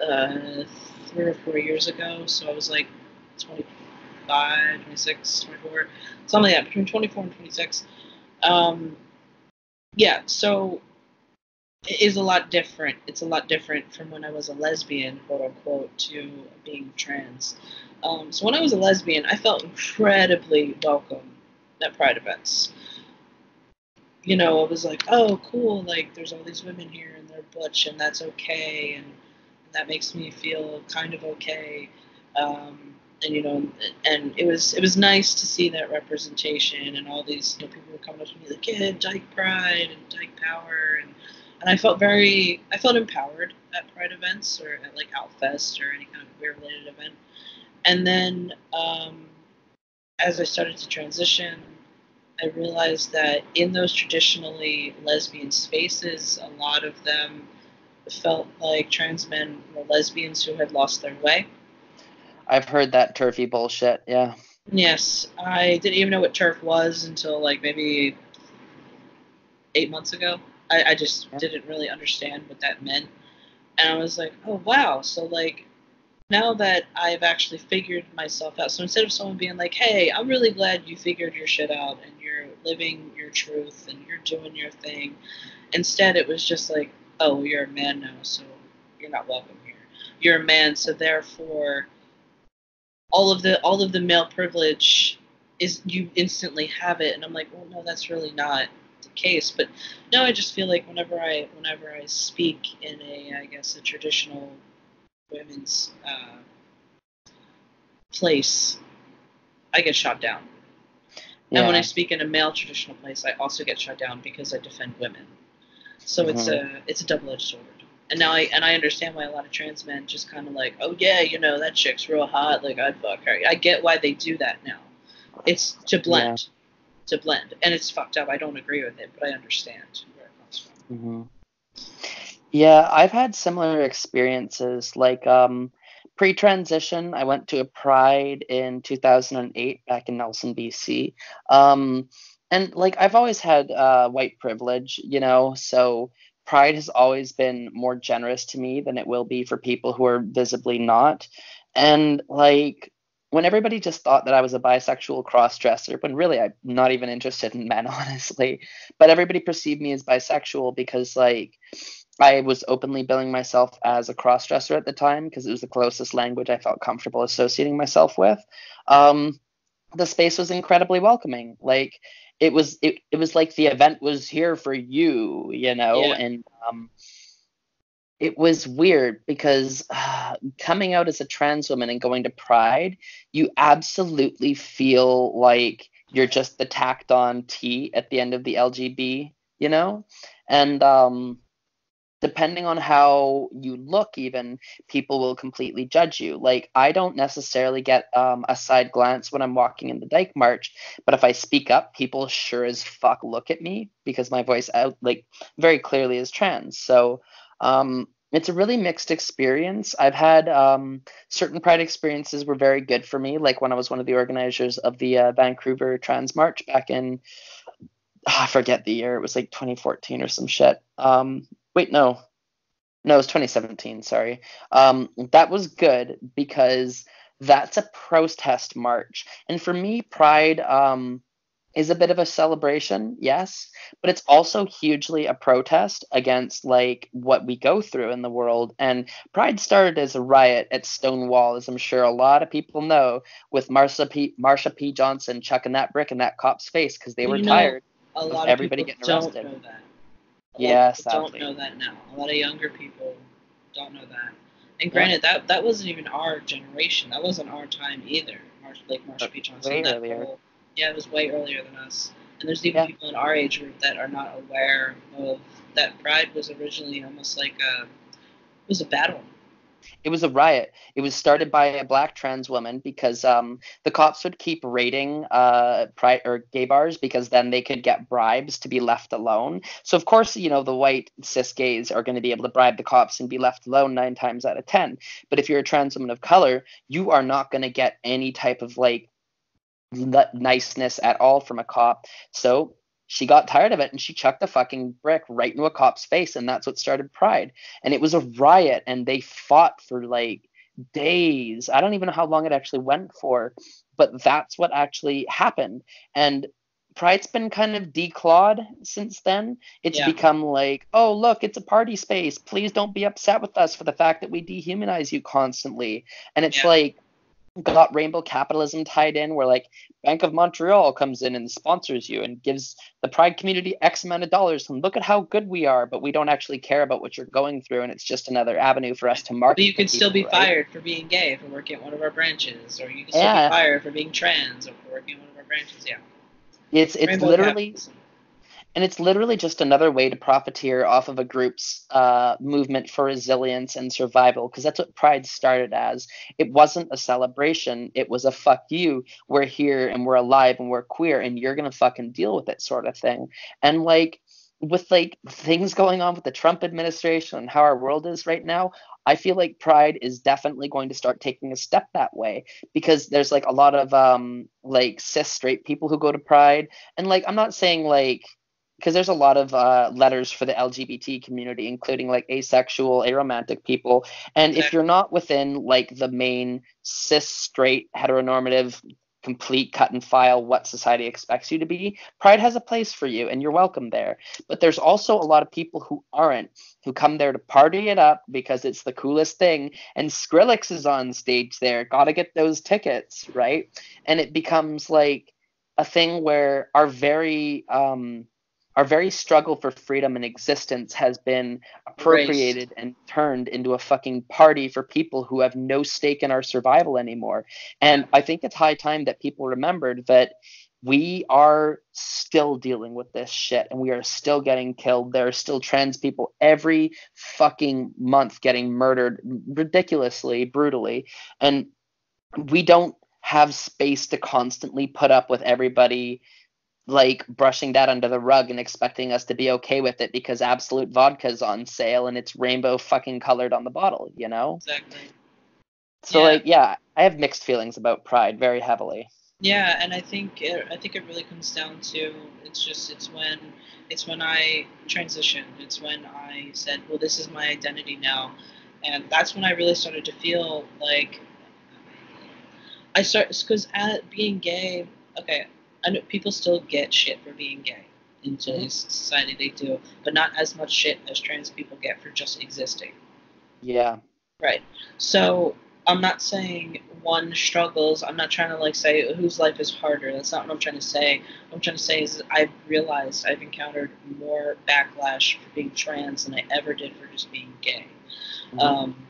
3 or 4 years ago. So I was like 25, 26, 24, something like that, between 24 and 26. So... it is a lot different. It's a lot different from when I was a lesbian, quote unquote, to being trans. So when I was a lesbian, I felt incredibly welcome at pride events. You know, it was like, oh, cool, like there's all these women here and they're butch and that's okay, and that makes me feel kind of okay. And you know, and it was nice to see that representation, and all these, you know, people were coming up to me like, yeah, dyke pride and dyke power, and And I felt empowered at Pride events or at like Outfest or any kind of queer related event. And then as I started to transition, I realized that in those traditionally lesbian spaces, a lot of them felt like trans men were lesbians who had lost their way. I've heard that turfy bullshit, yeah. Yes, I didn't even know what turf was until like maybe 8 months ago. I just didn't really understand what that meant. And I was like, oh, wow. So, like, now that I've actually figured myself out, so instead of someone being like, hey, I'm really glad you figured your shit out and you're living your truth and you're doing your thing, instead it was just like, oh, you're a man now, so you're not welcome here. You're a man, so therefore all of the male privilege is, you instantly have it. And I'm like, well, no, that's really not the case. But now I just feel like whenever I speak in a traditional women's place, I get shot down. Yeah. And when I speak in a male traditional place, I also get shot down because I defend women. So mm-hmm. it's a double-edged sword. And now I understand why a lot of trans men just kind of like, oh yeah, you know, that chick's real hot, like I'd fuck her. I get why they do that now. It's to blend, and it's fucked up. I don't agree with it, but I understand where it comes from. Mm-hmm. Yeah, I've had similar experiences. Like pre-transition, I went to a Pride in 2008 back in Nelson, BC. And like I've always had white privilege, you know, so Pride has always been more generous to me than it will be for people who are visibly not. And like when everybody just thought that I was a bisexual cross-dresser, when really I'm not even interested in men, honestly, but everybody perceived me as bisexual because like I was openly billing myself as a cross-dresser at the time because it was the closest language I felt comfortable associating myself with. The space was incredibly welcoming. Like it was like the event was here for you, you know? Yeah. And it was weird because coming out as a trans woman and going to Pride, you absolutely feel like you're just the tacked on T at the end of the LGB, you know? And depending on how you look, even, people will completely judge you. Like, I don't necessarily get a side glance when I'm walking in the Dyke March, but if I speak up, people sure as fuck look at me because my voice out, like, very clearly is trans. So it's a really mixed experience. I've had certain Pride experiences were very good for me, like when I was one of the organizers of the Vancouver Trans March back in, I forget the year, it was like 2014 or some shit. Wait, no, it was 2017, sorry. That was good because that's a protest march. And for me, Pride is a bit of a celebration, yes, but it's also hugely a protest against like what we go through in the world. And Pride started as a riot at Stonewall, as I'm sure a lot of people know, with Marsha P. Johnson chucking that brick in that cop's face because they were tired of everybody getting arrested. Know that. Yes, I don't know that now. A lot of younger people don't know that. And granted, that wasn't even our generation. That wasn't our time either. Marsha P. Johnson. It was way earlier than us. And there's even people in our age group that are not aware of that. Pride was originally almost like it was a battle. It was a riot. It was started by a black trans woman because the cops would keep raiding gay bars because then they could get bribes to be left alone. So, of course, you know, the white cis gays are going to be able to bribe the cops and be left alone 9 times out of 10. But if you're a trans woman of color, you are not going to get any type of, like, niceness at all from a cop. So she got tired of it, and she chucked a fucking brick right into a cop's face, and that's what started Pride. And it was a riot, and they fought for, like, days. I don't even know how long it actually went for, but that's what actually happened. And Pride's been kind of declawed since then. It's become like, oh, look, it's a party space. Please don't be upset with us for the fact that we dehumanize you constantly. And it's like, got rainbow capitalism tied in where like Bank of Montreal comes in and sponsors you and gives the Pride community X amount of dollars and look at how good we are, but we don't actually care about what you're going through, and it's just another avenue for us to market. But you can still be fired for being gay for working at one of our branches, or you can still be fired for being trans or for working at one of our branches. It's rainbow literally capitalism. And it's literally just another way to profiteer off of a group's movement for resilience and survival, because that's what Pride started as. It wasn't a celebration. It was a fuck you. We're here and we're alive and we're queer and you're going to fucking deal with it sort of thing. And like with like things going on with the Trump administration and how our world is right now, I feel like Pride is definitely going to start taking a step that way, because there's like a lot of like cis straight people who go to Pride. And like I'm not saying like, because there's a lot of letters for the LGBT community, including like asexual, aromantic people. And if you're not within like the main cis, straight, heteronormative, complete cut and file what society expects you to be, Pride has a place for you and you're welcome there. But there's also a lot of people who aren't, who come there to party it up because it's the coolest thing. And Skrillex is on stage there. Gotta get those tickets, right? And it becomes like a thing where our very struggle for freedom and existence has been appropriated and turned into a fucking party for people who have no stake in our survival anymore. And I think it's high time that people remembered that we are still dealing with this shit and we are still getting killed. There are still trans people every fucking month getting murdered ridiculously, brutally. And we don't have space to constantly put up with everybody like brushing that under the rug and expecting us to be okay with it because Absolut vodka's on sale and it's rainbow fucking colored on the bottle, you know? Exactly. So yeah. I have mixed feelings about Pride very heavily. Yeah, and I think it really comes down to it's when I transitioned. It's when I said, well, this is my identity now. And that's when I really started to feel like because at being gay, okay, I know people still get shit for being gay in today's society, they do, but not as much shit as trans people get for just existing. Yeah. Right. So I'm not saying one struggles. I'm not trying to like say whose life is harder. That's not what I'm trying to say. What I'm trying to say is that I've realized I've encountered more backlash for being trans than I ever did for just being gay. Mm-hmm.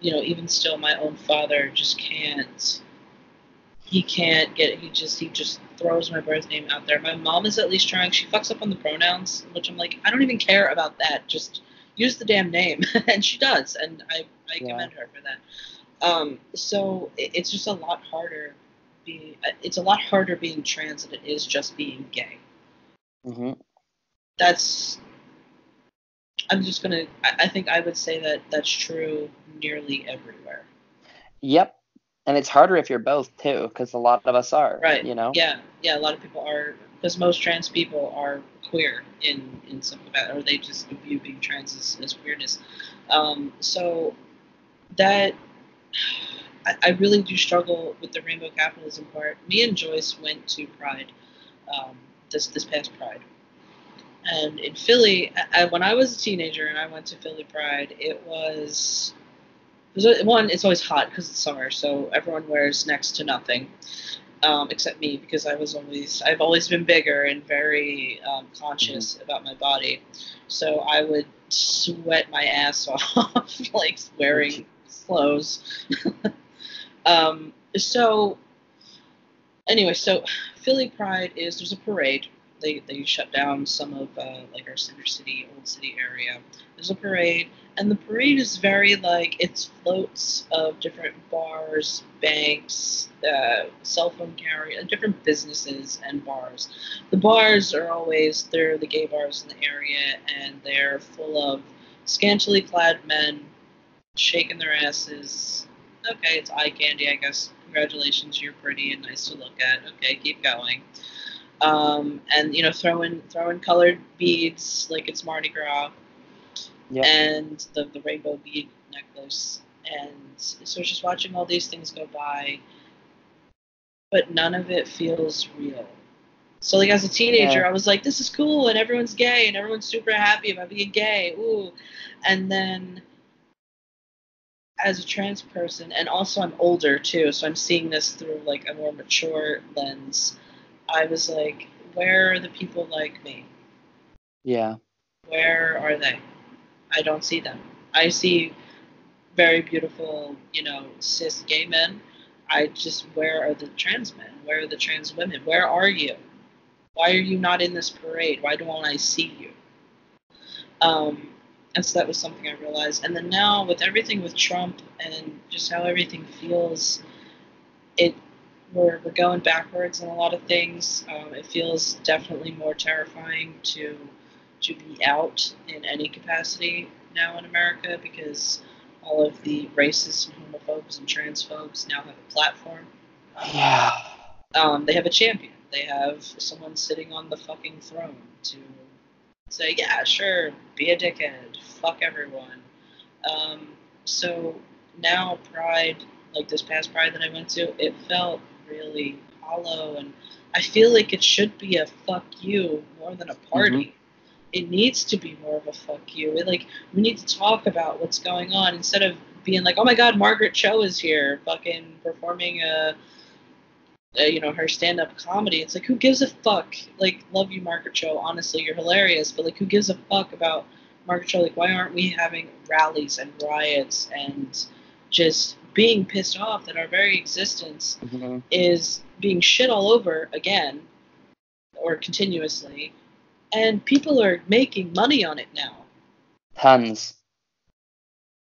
You know, even still, my own father just can't. He can't get it. He just throws my birth name out there. My mom is at least trying. She fucks up on the pronouns, which I'm like, I don't even care about that. Just use the damn name. And she does. And I commend her for that. So it's just a lot harder. It's a lot harder being trans than it is just being gay. Mm-hmm. I think I would say that that's true nearly everywhere. Yep. And it's harder if you're both, too, because a lot of us are, right. You know? Yeah, yeah, a lot of people are, because most trans people are queer in some of that, or they just view being trans as queerness. So that, I really do struggle with the rainbow capitalism part. Me and Joyce went to Pride, this past Pride. And in Philly, when I was a teenager and I went to Philly Pride, it was... One, it's always hot because it's summer, so everyone wears next to nothing, except me, because I've always been bigger and very conscious about my body, so I would sweat my ass off like wearing clothes. So anyway, so Philly Pride is there's a parade. They shut down some of like our old city area. There's a parade, and the parade is very like it's floats of different bars, banks, cell phone carriers, different businesses and bars. The bars are always they're the gay bars in the area, and they're full of scantily clad men shaking their asses. Okay, it's eye candy, I guess. Congratulations, you're pretty and nice to look at. Okay, keep going. And you know, throw in colored beads like it's Mardi Gras, and the rainbow bead necklace, and so just watching all these things go by, but none of it feels real. So like as a teenager, I was like, this is cool, and everyone's gay, and everyone's super happy about being gay, ooh, and then as a trans person, and also I'm older too, so I'm seeing this through like a more mature lens. I was like, where are the people like me? Yeah. Where are they? I don't see them. I see very beautiful, you know, cis gay men. Where are the trans men? Where are the trans women? Where are you? Why are you not in this parade? Why don't I see you? And so that was something I realized. And then now with everything with Trump and just how everything feels, we're going backwards in a lot of things. It feels definitely more terrifying to be out in any capacity now in America, because all of the racists and homophobes and transphobes now have a platform. Yeah. They have a champion. They have someone sitting on the fucking throne to say, yeah, sure, be a dickhead, fuck everyone. So now Pride, like this past Pride that I went to, it felt really hollow, and I feel like it should be a fuck you more than a party. Mm-hmm. It needs to be more of a fuck you. We need to talk about what's going on instead of being like, oh my God, Margaret Cho is here, fucking performing her stand-up comedy. It's like, who gives a fuck? Like, love you, Margaret Cho. Honestly, you're hilarious. But like, who gives a fuck about Margaret Cho? Like, why aren't we having rallies and riots and just being pissed off that our very existence mm-hmm. is being shit all over again or continuously? And people are making money on it now. Tons.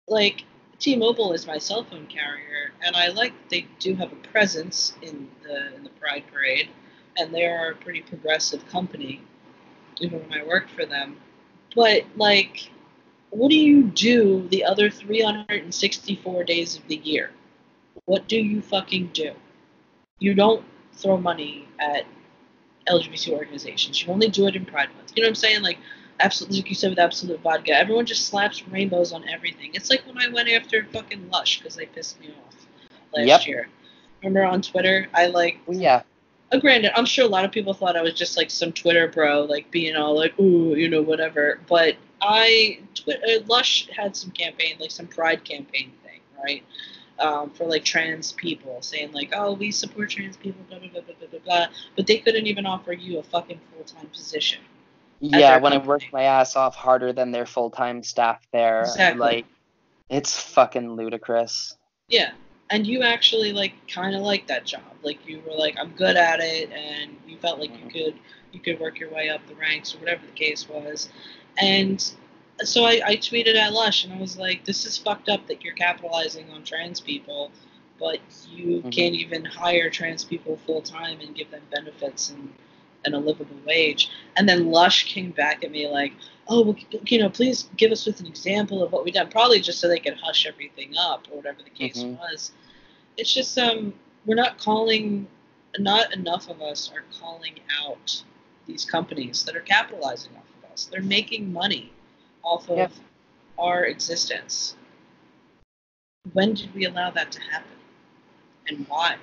Like, T-Mobile is my cell phone carrier, and I like they do have a presence in the Pride Parade, and they are a pretty progressive company, even when I worked for them. But, like, what do you do the other 364 days of the year? What do you fucking do? You don't throw money at LGBT organizations. You only do it in Pride Month. You know what I'm saying? Like, absolutely, like you said with Absolute Vodka, everyone just slaps rainbows on everything. It's like when I went after fucking Lush because they pissed me off last year. Remember on Twitter? Granted, I'm sure a lot of people thought I was just like some Twitter bro, like being all like, ooh, you know, whatever. But Lush had some campaign, like some Pride campaign thing, right? For like trans people, saying like, oh, we support trans people, blah, blah, blah, blah, blah, blah. But they couldn't even offer you a fucking full-time position. Yeah, when I worked my ass off harder than their full-time staff there. Exactly. Like, it's fucking ludicrous. Yeah, and you actually like kind of like that job. Like, you were like, I'm good at it, and you felt like you could work your way up the ranks or whatever the case was. And so I tweeted at Lush, and I was like, this is fucked up that you're capitalizing on trans people, but you can't even hire trans people full-time and give them benefits and a livable wage. And then Lush came back at me like, oh, well, you know, please give us with an example of what we've done, probably just so they could hush everything up or whatever the case was. It's just we're not enough of us are calling out these companies that are capitalizing off of us. They're making money off of our existence. When did we allow that to happen? And why?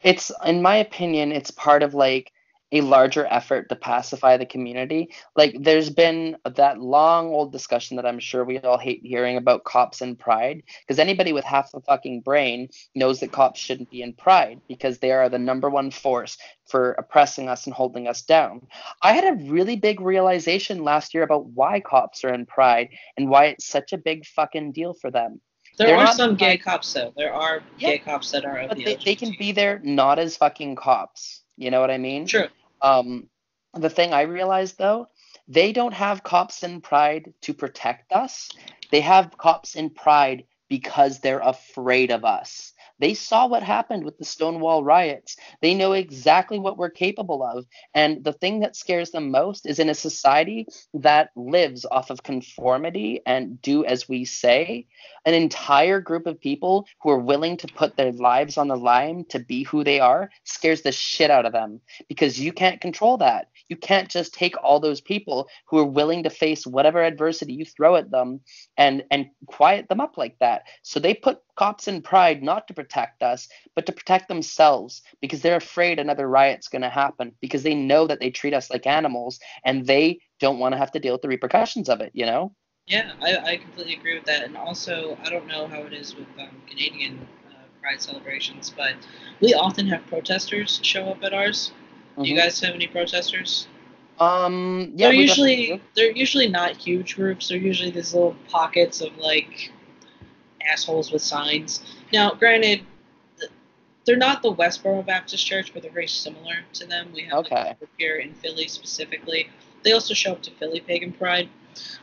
It's, in my opinion, it's part of like a larger effort to pacify the community. Like, there's been that long old discussion that I'm sure we all hate hearing about cops and Pride, because anybody with half a fucking brain knows that cops shouldn't be in Pride because they are the number one force for oppressing us and holding us down. I had a really big realization last year about why cops are in Pride and why it's such a big fucking deal for them. There are some gay cops, though. There are gay cops that are of the LGBT. They can be there not as fucking cops. You know what I mean? True. The thing I realized, though, they don't have cops in Pride to protect us. They have cops in Pride because they're afraid of us. They saw what happened with the Stonewall riots. They know exactly what we're capable of. And the thing that scares them most is in a society that lives off of conformity and do as we say, an entire group of people who are willing to put their lives on the line to be who they are scares the shit out of them, because you can't control that. You can't just take all those people who are willing to face whatever adversity you throw at them and quiet them up like that. So they put cops in Pride not to protect us, but to protect themselves, because they're afraid another riot's going to happen, because they know that they treat us like animals and they don't want to have to deal with the repercussions of it, you know? Yeah, I completely agree with that. And also, I don't know how it is with Canadian Pride celebrations, but we often have protesters show up at ours. Do you guys have any protesters? Yeah, they're usually not huge groups. They're usually these little pockets of like assholes with signs. Now, granted, They're not the Westboro Baptist Church, but they're very similar to them. We have them here in Philly specifically. They also show up to Philly Pagan Pride.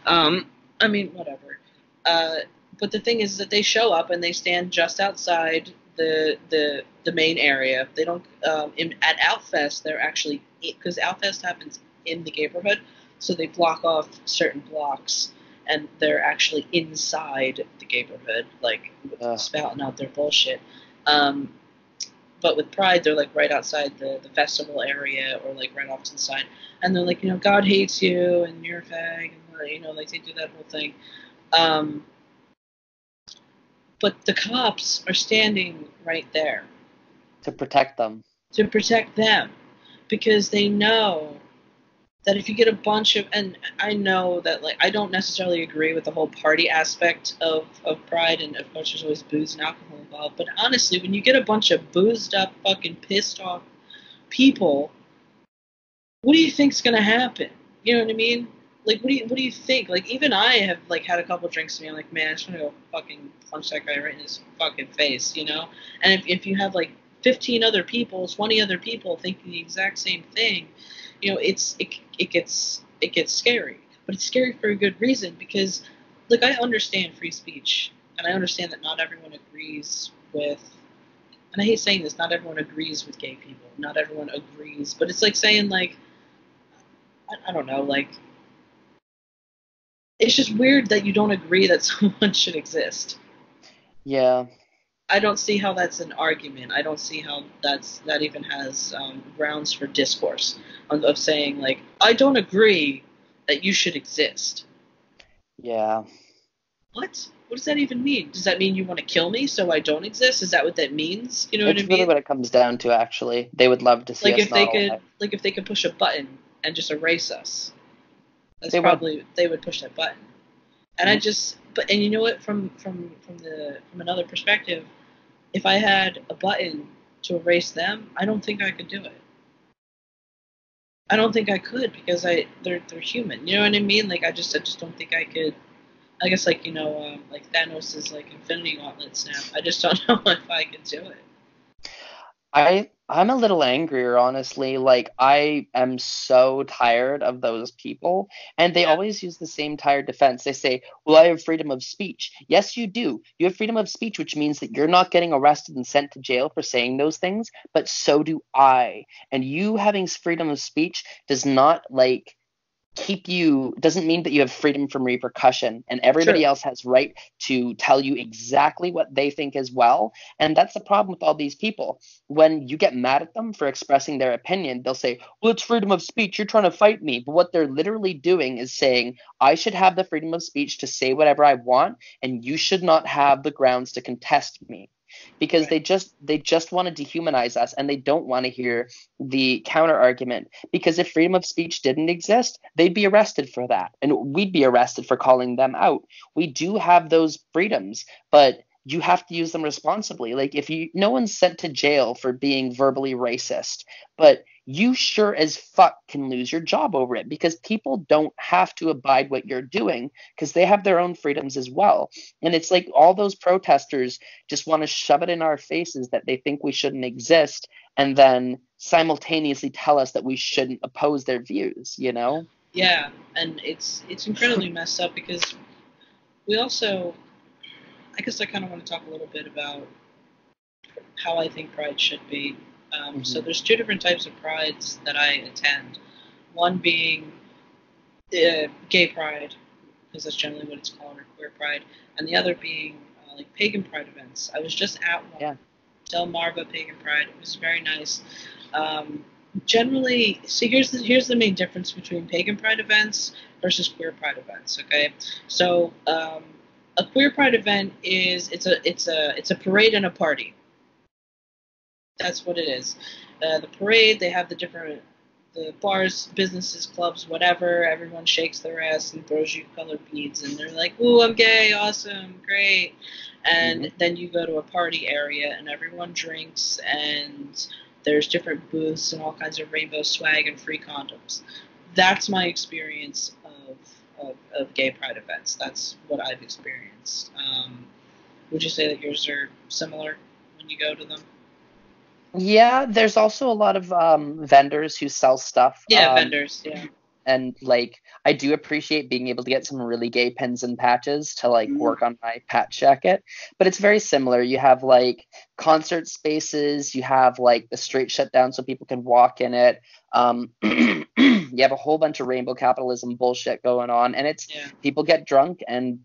I mean, whatever. But the thing is that they show up and they stand just outside the main area. They don't at Outfest. They're actually, because Outfest happens in the neighborhood, so they block off certain blocks. And they're actually inside the neighborhood, like spouting out their bullshit. But with Pride, they're like right outside the festival area, or like right off to the side. And they're like, you know, God hates you and you're a fag, and you know, like they do that whole thing. But the cops are standing right there to protect them. To protect them, because they know that if you get a bunch of, and I know that, like, I don't necessarily agree with the whole party aspect of Pride, and of course there's always booze and alcohol involved, but honestly, when you get a bunch of boozed up, fucking pissed off people, what do you think's gonna happen? You know what I mean? Like, what do you think? Like, even I have, like, had a couple drinks and I'm like, man, I just wanna go fucking punch that guy right in his fucking face, you know? And if you have, like, 15 other people, 20 other people thinking the exact same thing, you know, it gets scary, but it's scary for a good reason, because, like, I understand free speech, and I understand that not everyone agrees with, and I hate saying this, not everyone agrees with gay people, not everyone agrees, but it's like saying, like, I don't know, like, it's just weird that you don't agree that someone should exist. Yeah. I don't see how that's an argument. I don't see how that even has grounds for discourse of saying, like, I don't agree that you should exist. Yeah. What? What does that even mean? Does that mean you want to kill me so I don't exist? Is that what that means? You know what I mean? It's really what it comes down to, actually. They would love to see us not alive. Like, if they could push a button and just erase us, that's probably, they would push that button. And I just, and you know what, from another perspective, if I had a button to erase them, I don't think I could do it. I don't think I could, because they're human. You know what I mean? Like, I just don't think I could. I guess, like, you know, like Thanos is like Infinity Gauntlet snap. I just don't know if I could do it. I'm a little angrier, honestly. Like, I am so tired of those people, and they always use the same tired defense. They say, well, I have freedom of speech. Yes, you do. You have freedom of speech, which means that you're not getting arrested and sent to jail for saying those things, but so do I. And you having freedom of speech does not, like, keep you, doesn't mean that you have freedom from repercussion, and everybody else has right to tell you exactly what they think as well. And that's the problem with all these people. When you get mad at them for expressing their opinion, they'll say, well, it's freedom of speech, you're trying to fight me. But what they're literally doing is saying, I should have the freedom of speech to say whatever I want, and you should not have the grounds to contest me. Because they just want to dehumanize us, and they don't want to hear the counter argument. Because if freedom of speech didn't exist, they'd be arrested for that, and we'd be arrested for calling them out. We do have those freedoms, but you have to use them responsibly. Like, if you, no one's sent to jail for being verbally racist, but you sure as fuck can lose your job over it, because people don't have to abide what you're doing, because they have their own freedoms as well. And it's like all those protesters just want to shove it in our faces that they think we shouldn't exist, and then simultaneously tell us that we shouldn't oppose their views, you know? Yeah, and it's incredibly messed up, because we also, I guess I kind of want to talk a little bit about how I think Pride should be. So there's two different types of prides that I attend. One being gay pride, because that's generally what it's called, or queer pride, and the other being like pagan pride events. I was just at one, Delmarva Pagan Pride. It was very nice. Generally, so here's the main difference between pagan pride events versus queer pride events. Okay, so a queer pride event is it's a parade and a party. That's what it is. The parade, they have the bars, businesses, clubs, whatever. Everyone shakes their ass and throws you colored beads, and they're like, ooh, I'm gay, awesome, great. And then you go to a party area, and everyone drinks, and there's different booths and all kinds of rainbow swag and free condoms. That's my experience of gay pride events. That's what I've experienced. Would you say that yours are similar when you go to them? Yeah, there's also a lot of vendors who sell stuff. Yeah, vendors, yeah. And, like, I do appreciate being able to get some really gay pins and patches to, like, work on my patch jacket. But it's very similar. You have, like, concert spaces. You have, like, the street shut down so people can walk in it. You have a whole bunch of rainbow capitalism bullshit going on. And it's people get drunk and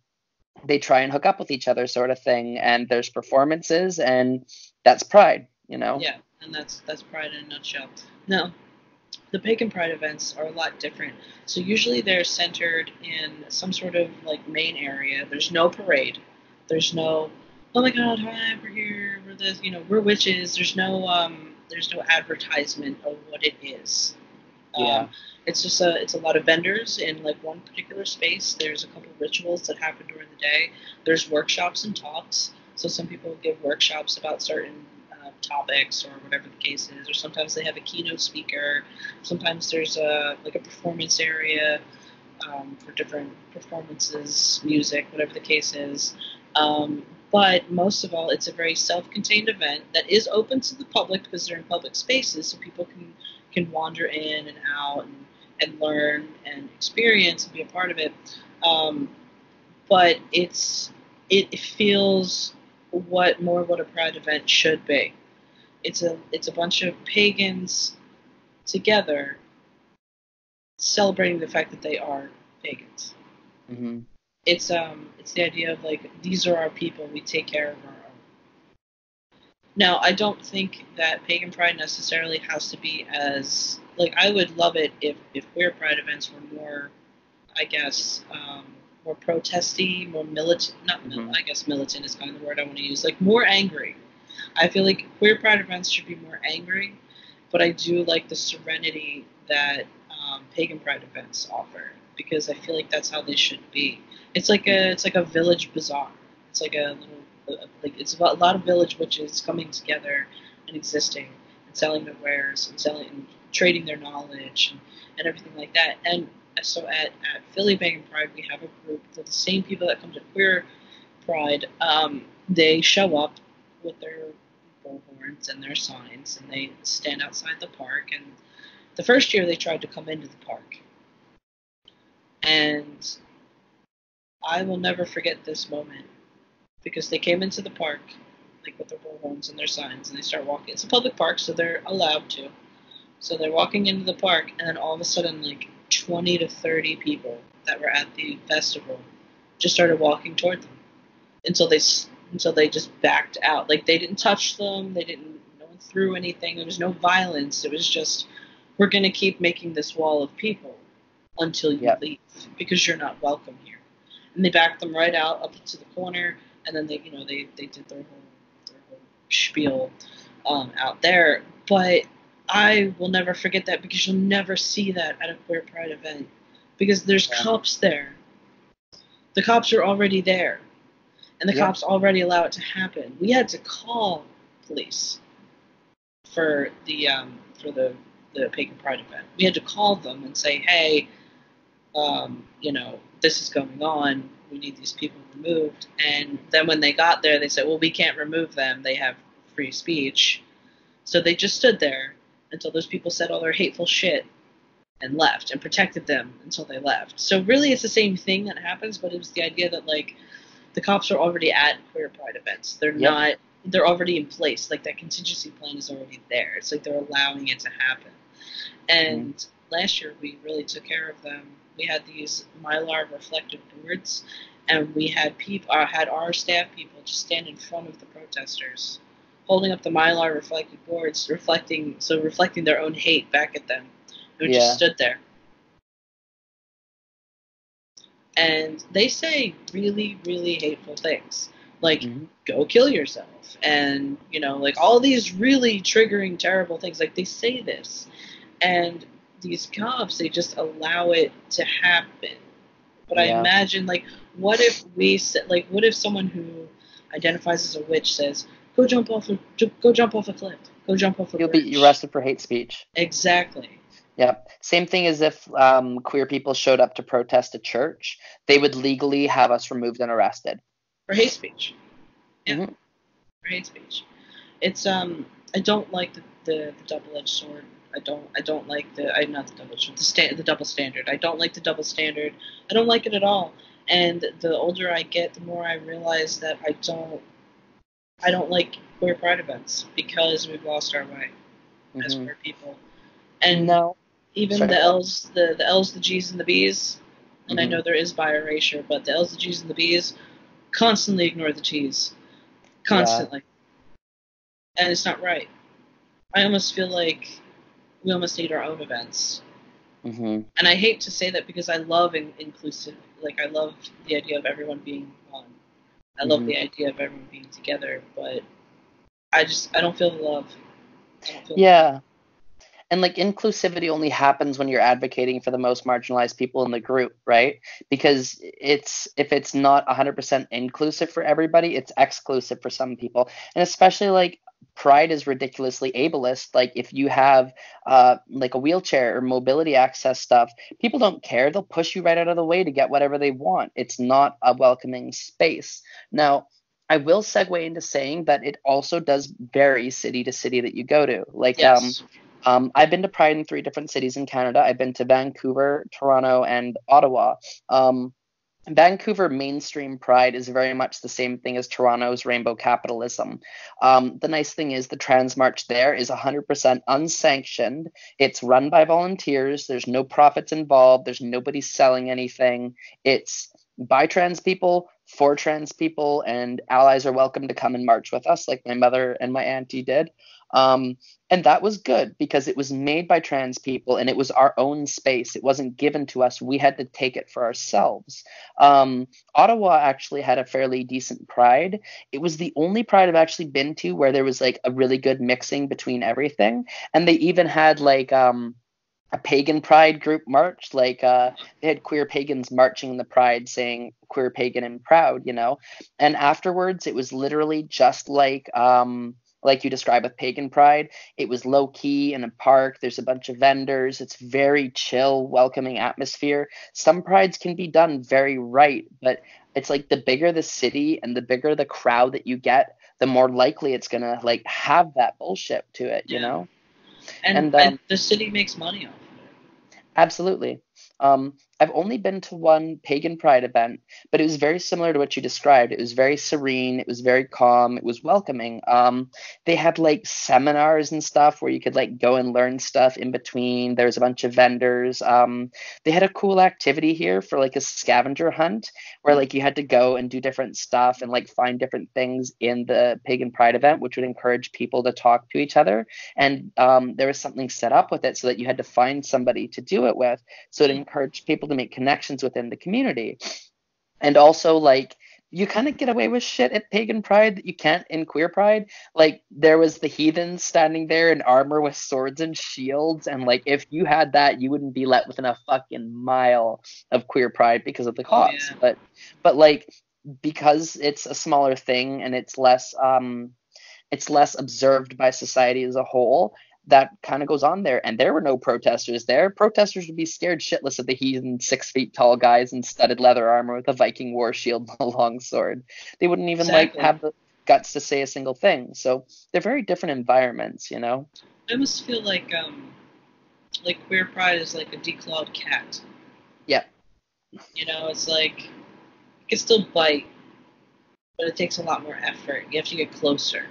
they try and hook up with each other sort of thing. And there's performances. And that's Pride, you know? Yeah, and that's Pride in a nutshell. No. The Pagan Pride events are a lot different. So usually they're centered in some sort of, like, main area. There's no parade. There's no, oh my God, hi, we're here, we're this, you know, we're witches. There's no advertisement of what it is. Yeah. It's just it's a lot of vendors in, like, one particular space. There's a couple of rituals that happen during the day. There's workshops and talks. So some people give workshops about certain topics or whatever the case is, or sometimes they have a keynote speaker. Sometimes there's a performance area for different performances, music, whatever the case is. But most of all, it's a very self-contained event that is open to the public because they're in public spaces, so people can wander in and out and learn and experience and be a part of it. But it feels what a Pride event should be. It's a bunch of pagans together celebrating the fact that they are pagans. Mm-hmm. It's the idea of, like, these are our people, we take care of our own. Now, I don't think that Pagan Pride necessarily has to be as, like, I would love it if queer Pride events were more, I guess, more protesty, more militant, I guess militant is kind of the word I want to use, like, more angry. I feel like queer Pride events should be more angry, but I do like the serenity that Pagan Pride events offer, because I feel like that's how they should be. It's like a village bazaar. It's like a little, like, it's about a lot of village witches coming together and existing and selling their wares and selling and trading their knowledge and everything like that. And so at Philly Pagan Pride, we have a group of the same people that come to Queer Pride. They show up with their bullhorns and their signs, and they stand outside the park. And the first year, they tried to come into the park. And I will never forget this moment, because they came into the park, like, with their bullhorns and their signs, and they start walking. It's a public park, so they're allowed to. So they're walking into the park, and then all of a sudden, like, 20 to 30 people that were at the festival just started walking toward them until they just backed out. Like, they didn't touch them. No one threw anything. There was no violence. It was just, we're going to keep making this wall of people until you leave, because you're not welcome here. And they backed them right out up to the corner. And then they, you know, they did their whole spiel out there. But I will never forget that, because you'll never see that at a Queer Pride event, because there's cops there. The cops are already there, and the cops already allow it to happen. We had to call police for the Pagan Pride event. We had to call them and say, hey, you know, this is going on. We need these people removed. And then when they got there, they said, well, we can't remove them. They have free speech. So they just stood there until those people said all their hateful shit and left, and protected them until they left. So really it's the same thing that happens, but it was the idea that, like, the cops are already at Queer Pride events. They're not, they're already in place. Like, that contingency plan is already there. It's like they're allowing it to happen. And last year we really took care of them. We had these Mylar reflective boards, and we had had our staff people just stand in front of the protesters, holding up the Mylar reflective boards, reflecting their own hate back at them, who just stood there. And they say really, really hateful things, like, go kill yourself, and, you know, like, all these really triggering, terrible things. Like, they say this, and these cops, they just allow it to happen. But I imagine, like, what if someone who identifies as a witch says, go jump off a cliff. Go jump off a bridge. You'll be arrested for hate speech. Exactly. Yeah. Same thing as if queer people showed up to protest a church. They would legally have us removed and arrested. For hate speech. Yeah. Mm-hmm. For hate speech. It's I don't like the double-edged sword. I don't like the double standard. I don't like the double standard. I don't like it at all. And the older I get, the more I realize that I don't like queer pride events because we've lost our way as queer people. And now even the L's, the L's, the G's, and the B's. And I know there is bi-erasure, but the L's, the G's, and the B's constantly ignore the T's. Constantly. Yeah. And it's not right. I almost feel like we almost need our own events. And I hate to say that because I love inclusive. Like, I love the idea of everyone being one. I love the idea of everyone being together, but I don't feel the love. I don't feel love. And, like, inclusivity only happens when you're advocating for the most marginalized people in the group, right? Because if it's not 100% inclusive for everybody, it's exclusive for some people. And especially, like, Pride is ridiculously ableist. Like, if you have, like, a wheelchair or mobility access stuff, people don't care. They'll push you right out of the way to get whatever they want. It's not a welcoming space. Now, I will segue into saying that it also does vary city to city that you go to. Like, yes. I've been to Pride in 3 different cities in Canada. I've been to Vancouver, Toronto, and Ottawa. Vancouver mainstream Pride is very much the same thing as Toronto's Rainbow Capitalism. The nice thing is the Trans March there is 100% unsanctioned. It's run by volunteers. There's no profits involved. There's nobody selling anything. It's by trans people, for trans people, and allies are welcome to come and march with us, like my mother and my auntie did. And that was good because it was made by trans people and it was our own space. It wasn't given to us. We had to take it for ourselves. Ottawa actually had a fairly decent Pride. It was the only Pride I've actually been to where there was like a really good mixing between everything. And they even had like, a pagan pride group march, like they had queer pagans marching in the pride saying queer pagan and proud, you know. And afterwards it was literally just like you described with Pagan Pride. It was low key in a park. There's a bunch of vendors. It's very chill, welcoming atmosphere. Some prides can be done very right, but it's like the bigger the city and the bigger the crowd that you get, the more likely it's going to like have that bullshit to it, you know? And the city makes money off of it. Absolutely. I've only been to one Pagan Pride event, but it was very similar to what you described. It was very serene. It was very calm. It was welcoming. They had like seminars and stuff where you could like go and learn stuff in between. There was a bunch of vendors. They had a cool activity here for like a scavenger hunt where like you had to go and do different stuff and like find different things in the Pagan Pride event, which would encourage people to talk to each other. And there was something set up with it so that you had to find somebody to do it with. So it encouraged people to make connections within the community. And also like you kind of get away with shit at Pagan Pride that you can't in Queer Pride. Like there was the heathens standing there in armor with swords and shields, and like if you had that you wouldn't be let within a fucking mile of Queer Pride because of the cost. But like because it's a smaller thing and it's less observed by society as a whole, that kind of goes on there. And there were no protesters there. Protesters would be scared shitless of the heathen 6 feet tall guys in studded leather armor with a Viking war shield and a long sword. They wouldn't even like have the guts to say a single thing. So they're very different environments, you know? I almost feel like Queer Pride is like a declawed cat. Yeah. You know, it's like, it can still bite, but it takes a lot more effort. You have to get closer.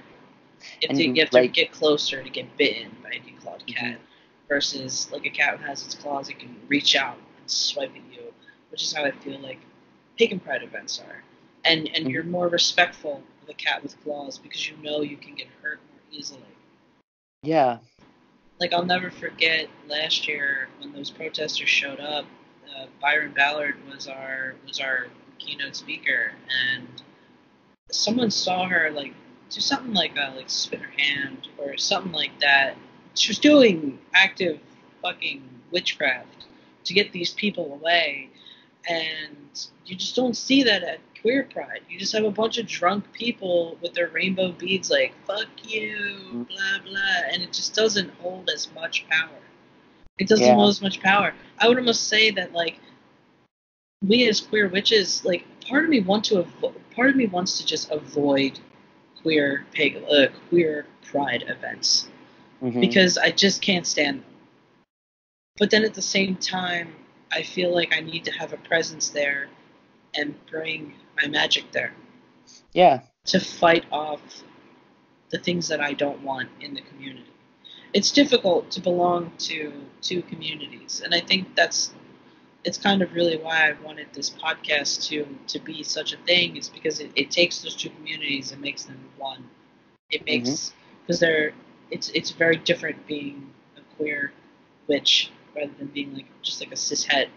You have to get closer to get bitten by a declawed cat versus like a cat that has its claws, it can reach out and swipe at you, which is how I feel like Pagan Pride events are. And you're more respectful of a cat with claws because you know you can get hurt more easily. Yeah. Like I'll never forget last year when those protesters showed up, Byron Ballard was our keynote speaker, and someone saw her like do something like spin her hand or something like that. She was doing active fucking witchcraft to get these people away, and you just don't see that at Queer Pride. You just have a bunch of drunk people with their rainbow beads like, fuck you, blah, blah, and it just doesn't hold as much power. It doesn't hold as much power. I would almost say that, like, we as queer witches, like, part of me wants to just avoid queer pagan, queer pride events, mm-hmm. because I just can't stand them. But then at the same time, I feel like I need to have a presence there and bring my magic there. Yeah. To fight off the things that I don't want in the community. It's difficult to belong to two communities, and I think it's kind of really why I wanted this podcast to be such a thing, is because it takes those two communities and makes them one. It makes, because mm-hmm. it's very different being a queer witch rather than being just a cishet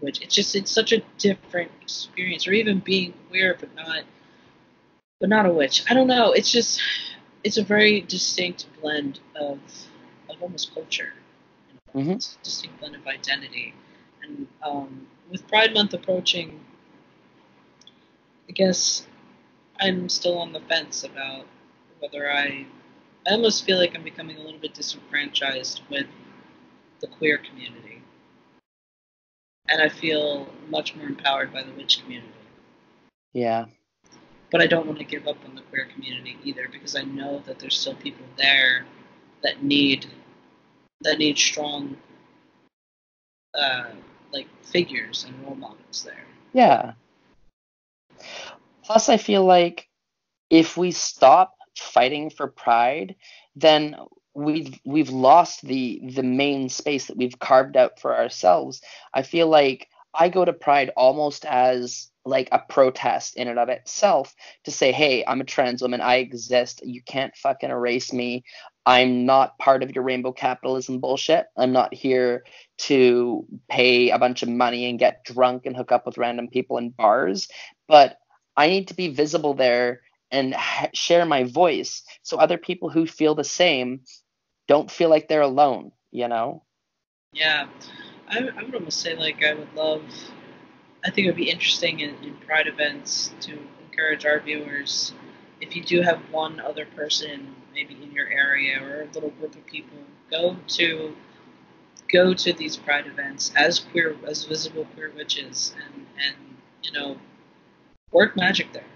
witch. It's such a different experience, or even being queer but not a witch. I don't know. It's a very distinct blend of almost culture. Mm-hmm. It's a distinct blend of identity. And with Pride Month approaching, I guess I'm still on the fence about whether I almost feel like I'm becoming a little bit disenfranchised with the queer community. And I feel much more empowered by the witch community. Yeah. But I don't want to give up on the queer community either, because I know that there's still people there that need strong figures and role models there. Yeah. Plus, I feel like if we stop fighting for pride, then we've lost the main space that we've carved out for ourselves. I feel like I go to Pride almost as a protest in and of itself, to say, hey, I'm a trans woman, I exist, you can't fucking erase me, I'm not part of your rainbow capitalism bullshit, I'm not here to pay a bunch of money and get drunk and hook up with random people in bars, but I need to be visible there and share my voice so other people who feel the same don't feel like they're alone, you know? Yeah, I would almost say I think it would be interesting in Pride events to encourage our viewers, if you do have one other person maybe in your area or a little group of people, go to these Pride events as visible queer witches and work magic there,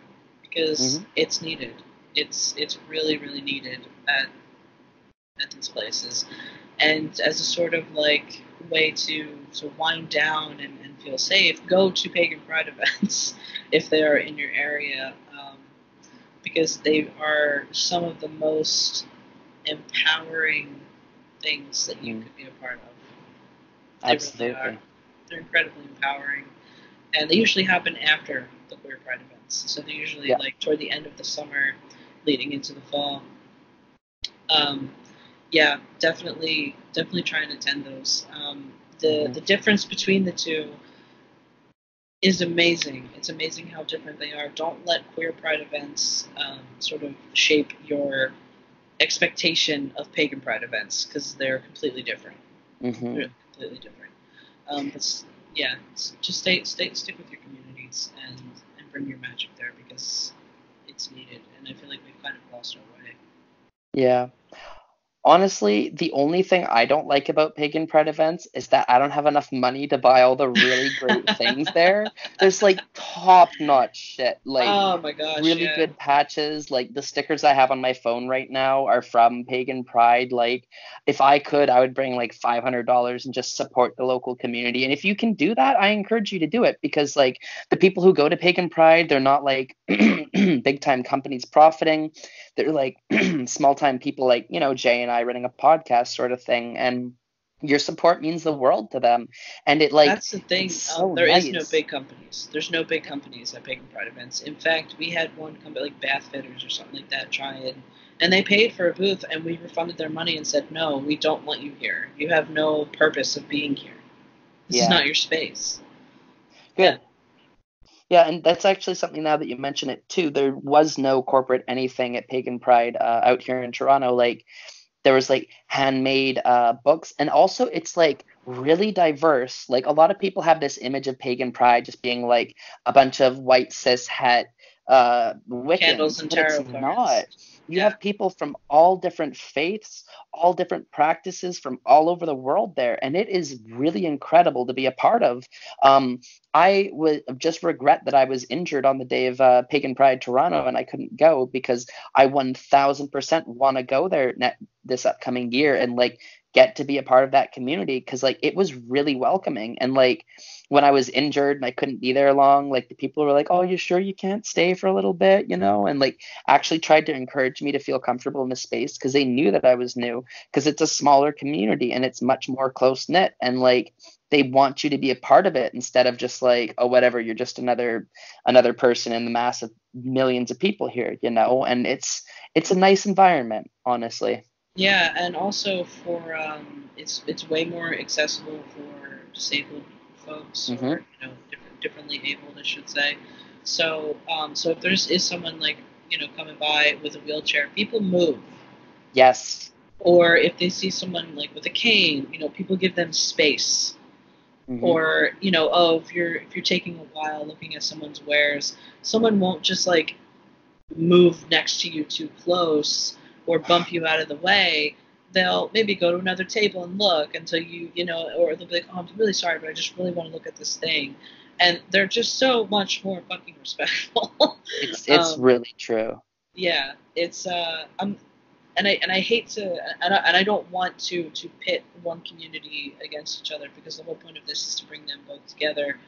because mm-hmm. it's needed. It's really, really needed at these places. And as a sort of way to sort of wind down and feel safe, go to Pagan Pride events if they are in your area, because they are some of the most empowering things that you could be a part of. They absolutely really are. They're incredibly empowering, and they usually happen after the Queer Pride events, so they're usually toward the end of the summer leading into the fall. Yeah, definitely try and attend those. The difference between the two is amazing. It's amazing how different they are. Don't let queer pride events sort of shape your expectation of pagan pride events, because they're completely different. Mm-hmm. They're completely different. Just stick with your communities and bring your magic there, because it's needed. And I feel like we've kind of lost our way. Yeah. Honestly, the only thing I don't like about Pagan Pride events is that I don't have enough money to buy all the really great things there. There's top-notch shit, oh my gosh, really good patches. The stickers I have on my phone right now are from Pagan Pride. If I could, I would bring $500 and just support the local community. And if you can do that, I encourage you to do it, because the people who go to Pagan Pride, they're not big-time companies profiting. They're small-time people Jay and I running a podcast sort of thing, and your support means the world to them. And that's the thing. There is no big companies. There's no big companies at Pagan Pride events. In fact, we had one company Bath Fitters or something like that try it, and they paid for a booth, and we refunded their money and said, no, we don't want you here. You have no purpose of being here. This is not your space. Good. Yeah. Yeah, and that's actually something, now that you mention it, too. There was no corporate anything at Pagan Pride out here in Toronto. There was, handmade books. And also, it's, really diverse. A lot of people have this image of Pagan Pride just being, a bunch of white cis het Wiccans, candles and tarot cards. Not. You have people from all different faiths, all different practices from all over the world there, and it is really incredible to be a part of. I would just regret that I was injured on the day of Pagan Pride Toronto and I couldn't go, because I 1,000% want to go there this upcoming year and like get to be a part of that community, because like it was really welcoming. And like when I was injured and I couldn't be there long, like the people were like, "Oh, you sure you can't stay for a little bit?" You know, and like actually tried to encourage me to feel comfortable in the space, because they knew that I was new, because it's a smaller community and it's much more close knit, and like they want you to be a part of it instead of just like, "Oh, whatever, you're just another person in the mass of millions of people here," you know. And it's a nice environment, honestly. Yeah, and also for it's way more accessible for disabled folks, mm-hmm. or you know, differently abled, I should say. So, so if is someone like, you know, coming by with a wheelchair, people move. Yes. Or if they see someone like with a cane, you know, people give them space. Mm-hmm. Or you know, if you're taking a while looking at someone's wares, someone won't just like move next to you too close or bump you out of the way. They'll maybe go to another table and look until you know, or they'll be like, "Oh, I'm really sorry, but I just really want to look at this thing." And they're just so much more fucking respectful. It's really true. Yeah, it's I hate to, and I don't want to pit one community against each other, because the whole point of this is to bring them both together.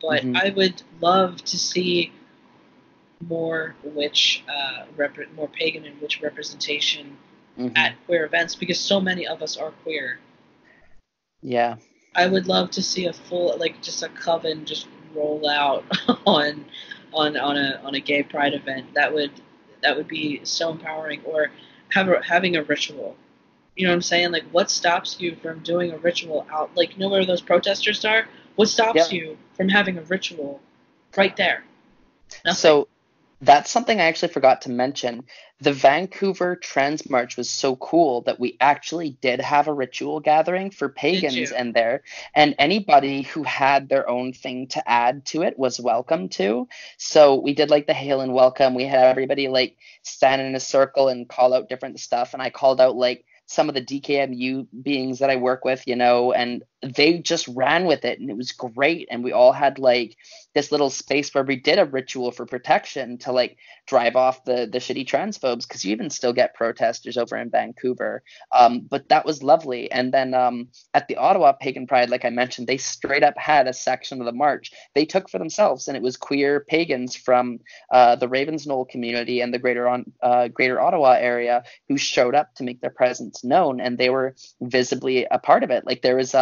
But mm-hmm. I would love to see more witch, more pagan and witch representation. Mm-hmm. At queer events, because so many of us are queer. Yeah, I would love to see a full, like, just a coven just roll out on a gay pride event. That would be so empowering. Or having a ritual. You know what I'm saying? Like, what stops you from doing a ritual out? Like, you know where those protesters are? What stops you from having a ritual right there? Nothing. So. That's something I actually forgot to mention. The Vancouver Trans March was so cool that we actually did have a ritual gathering for pagans in there, and anybody who had their own thing to add to it was welcome to. So we did like the hail and welcome. We had everybody like stand in a circle and call out different stuff, and I called out like some of the DKMU beings that I work with, you know, and they just ran with it, and it was great. And we all had like this little space where we did a ritual for protection to like drive off the shitty transphobes, because you even still get protesters over in Vancouver. But that was lovely. And then at the Ottawa Pagan Pride, like I mentioned, they straight up had a section of the march they took for themselves, and it was queer pagans from the Ravens Knoll community and the greater Ottawa area who showed up to make their presence known, and they were visibly a part of it. Like, there was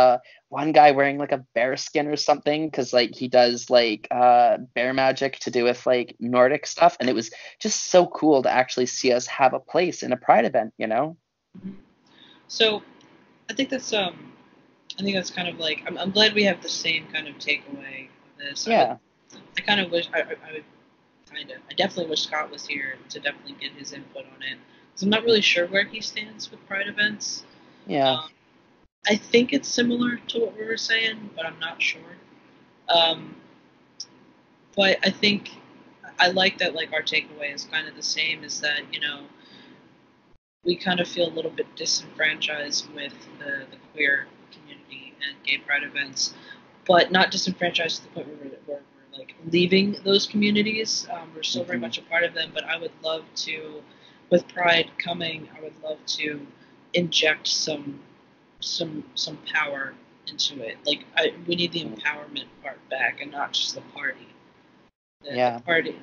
one guy wearing like a bear skin or something, because like he does like bear magic to do with like Nordic stuff, and it was just so cool to actually see us have a place in a pride event, you know. So I think that's kind of like, I'm glad we have the same kind of takeaway on this. Yeah, I definitely wish Scott was here to definitely get his input on it, because I'm not really sure where he stands with pride events. Yeah. I think it's similar to what we were saying, but I'm not sure. But I think I like that, like, our takeaway is kind of the same, is that, you know, we kind of feel a little bit disenfranchised with the queer community and gay pride events, but not disenfranchised to the point where we're like leaving those communities. We're still very much a part of them, but I would love to, with pride coming, I would love to inject some power into it. Like, we need the empowerment part back, and not just the party. The party.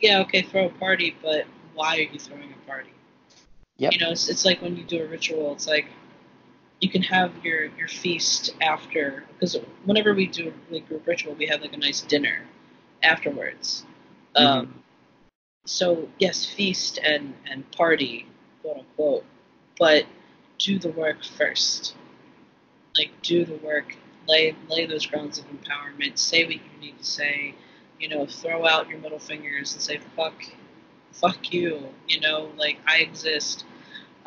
Yeah, okay, throw a party, but why are you throwing a party? Yep. You know, it's like when you do a ritual, it's like you can have your feast after, because whenever we do like a ritual, we have like a nice dinner afterwards. Mm-hmm. So yes, feast and party, quote unquote, but do the work first. Like, do the work, lay those grounds of empowerment, say what you need to say, you know, throw out your middle fingers and say, fuck you, you know, like, I exist.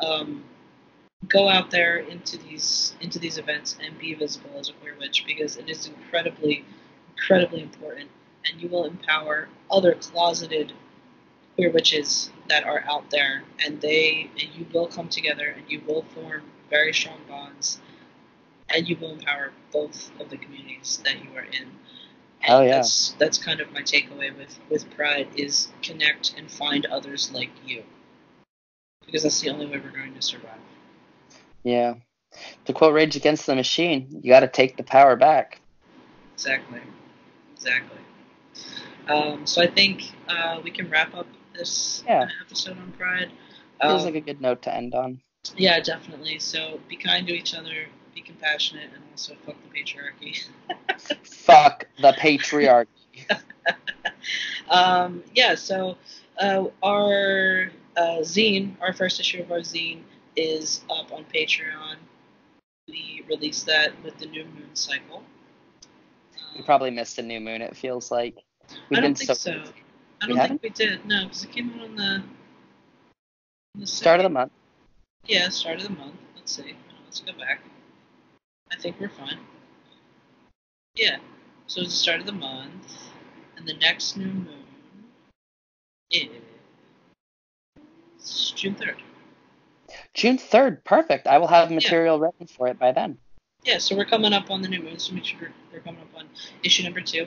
Go out there into these events and be visible as a queer witch, because it is incredibly, incredibly important. and you will empower other closeted queer witches that are out there, and you will come together and you will form very strong bonds, and you will empower both of the communities that you are in. And oh yeah, that's kind of my takeaway with Pride is connect and find others like you, because that's the only way we're going to survive. Yeah. To quote Rage Against the Machine, you got to take the power back. Exactly. Exactly. So I think we can wrap up this episode on Pride. Feels like a good note to end on. Yeah, definitely. So be kind to each other, be compassionate, and also fuck the patriarchy. Fuck the patriarchy. So our zine, our first issue of our zine, is up on Patreon. We released that with the new moon cycle. We probably missed a new moon, it feels like. I don't think we did. No, because it came out on the start of the month. Yeah, start of the month. Let's see. Let's go back. I think we're fine. Yeah. So it's the start of the month, and the next new moon is June 3rd. June 3rd, perfect. I will have material written for it by then. Yeah, so we're coming up on the new moon, so make sure we're coming up on issue number 2.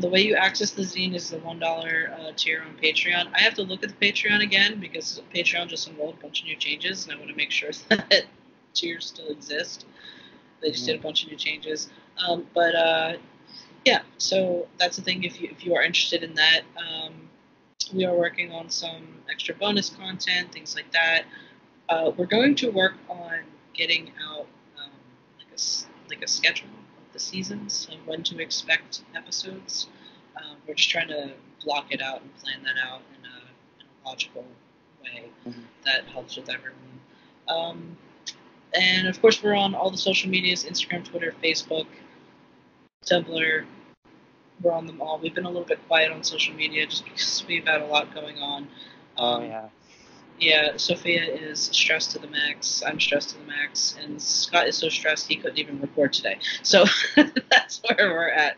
The way you access the zine is the $1 tier on Patreon. I have to look at the Patreon again because Patreon just enrolled a bunch of new changes, and I want to make sure that tiers still exist. They just did a bunch of new changes. So that's the thing. If you are interested in that, we are working on some extra bonus content, things like that. We're going to work on getting out like a schedule of the seasons and when to expect episodes. We're just trying to block it out and plan that out in a logical way that helps with everyone. And of course, we're on all the social medias: Instagram, Twitter, Facebook, Tumblr. We're on them all. We've been a little bit quiet on social media just because we've had a lot going on. Yeah, Sophia is stressed to the max. I'm stressed to the max, and Scott is so stressed he couldn't even record today. So that's where we're at.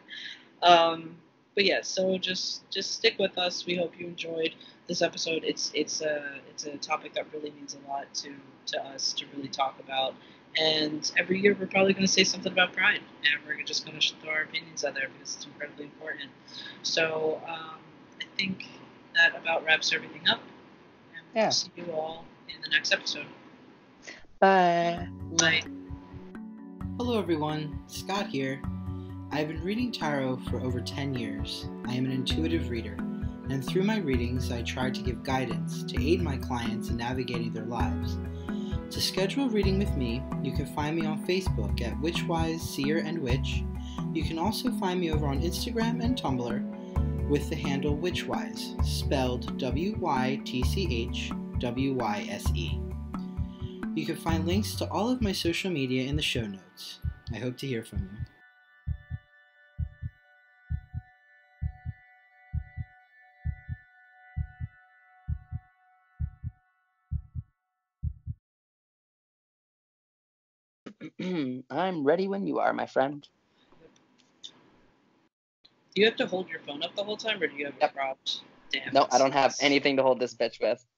So just stick with us. We hope you enjoyed this episode. It's a topic that really means a lot to us to really talk about. And every year we're probably going to say something about Pride, and we're just going to throw our opinions out there because it's incredibly important. So I think that about wraps everything up. Yeah. See you all in the next episode. Bye. Bye. Hello, everyone. Scott here. I've been reading tarot for over 10 years. I am an intuitive reader, and through my readings, I try to give guidance to aid my clients in navigating their lives. To schedule a reading with me, you can find me on Facebook at WytchWyse, Seer, and Witch. You can also find me over on Instagram and Tumblr, with the handle WitchWyse, spelled WytchWyse. You can find links to all of my social media in the show notes. I hope to hear from you. I'm ready when you are, my friend. Do you have to hold your phone up the whole time, or do you have props? Damn. No, I don't have anything to hold this bitch with.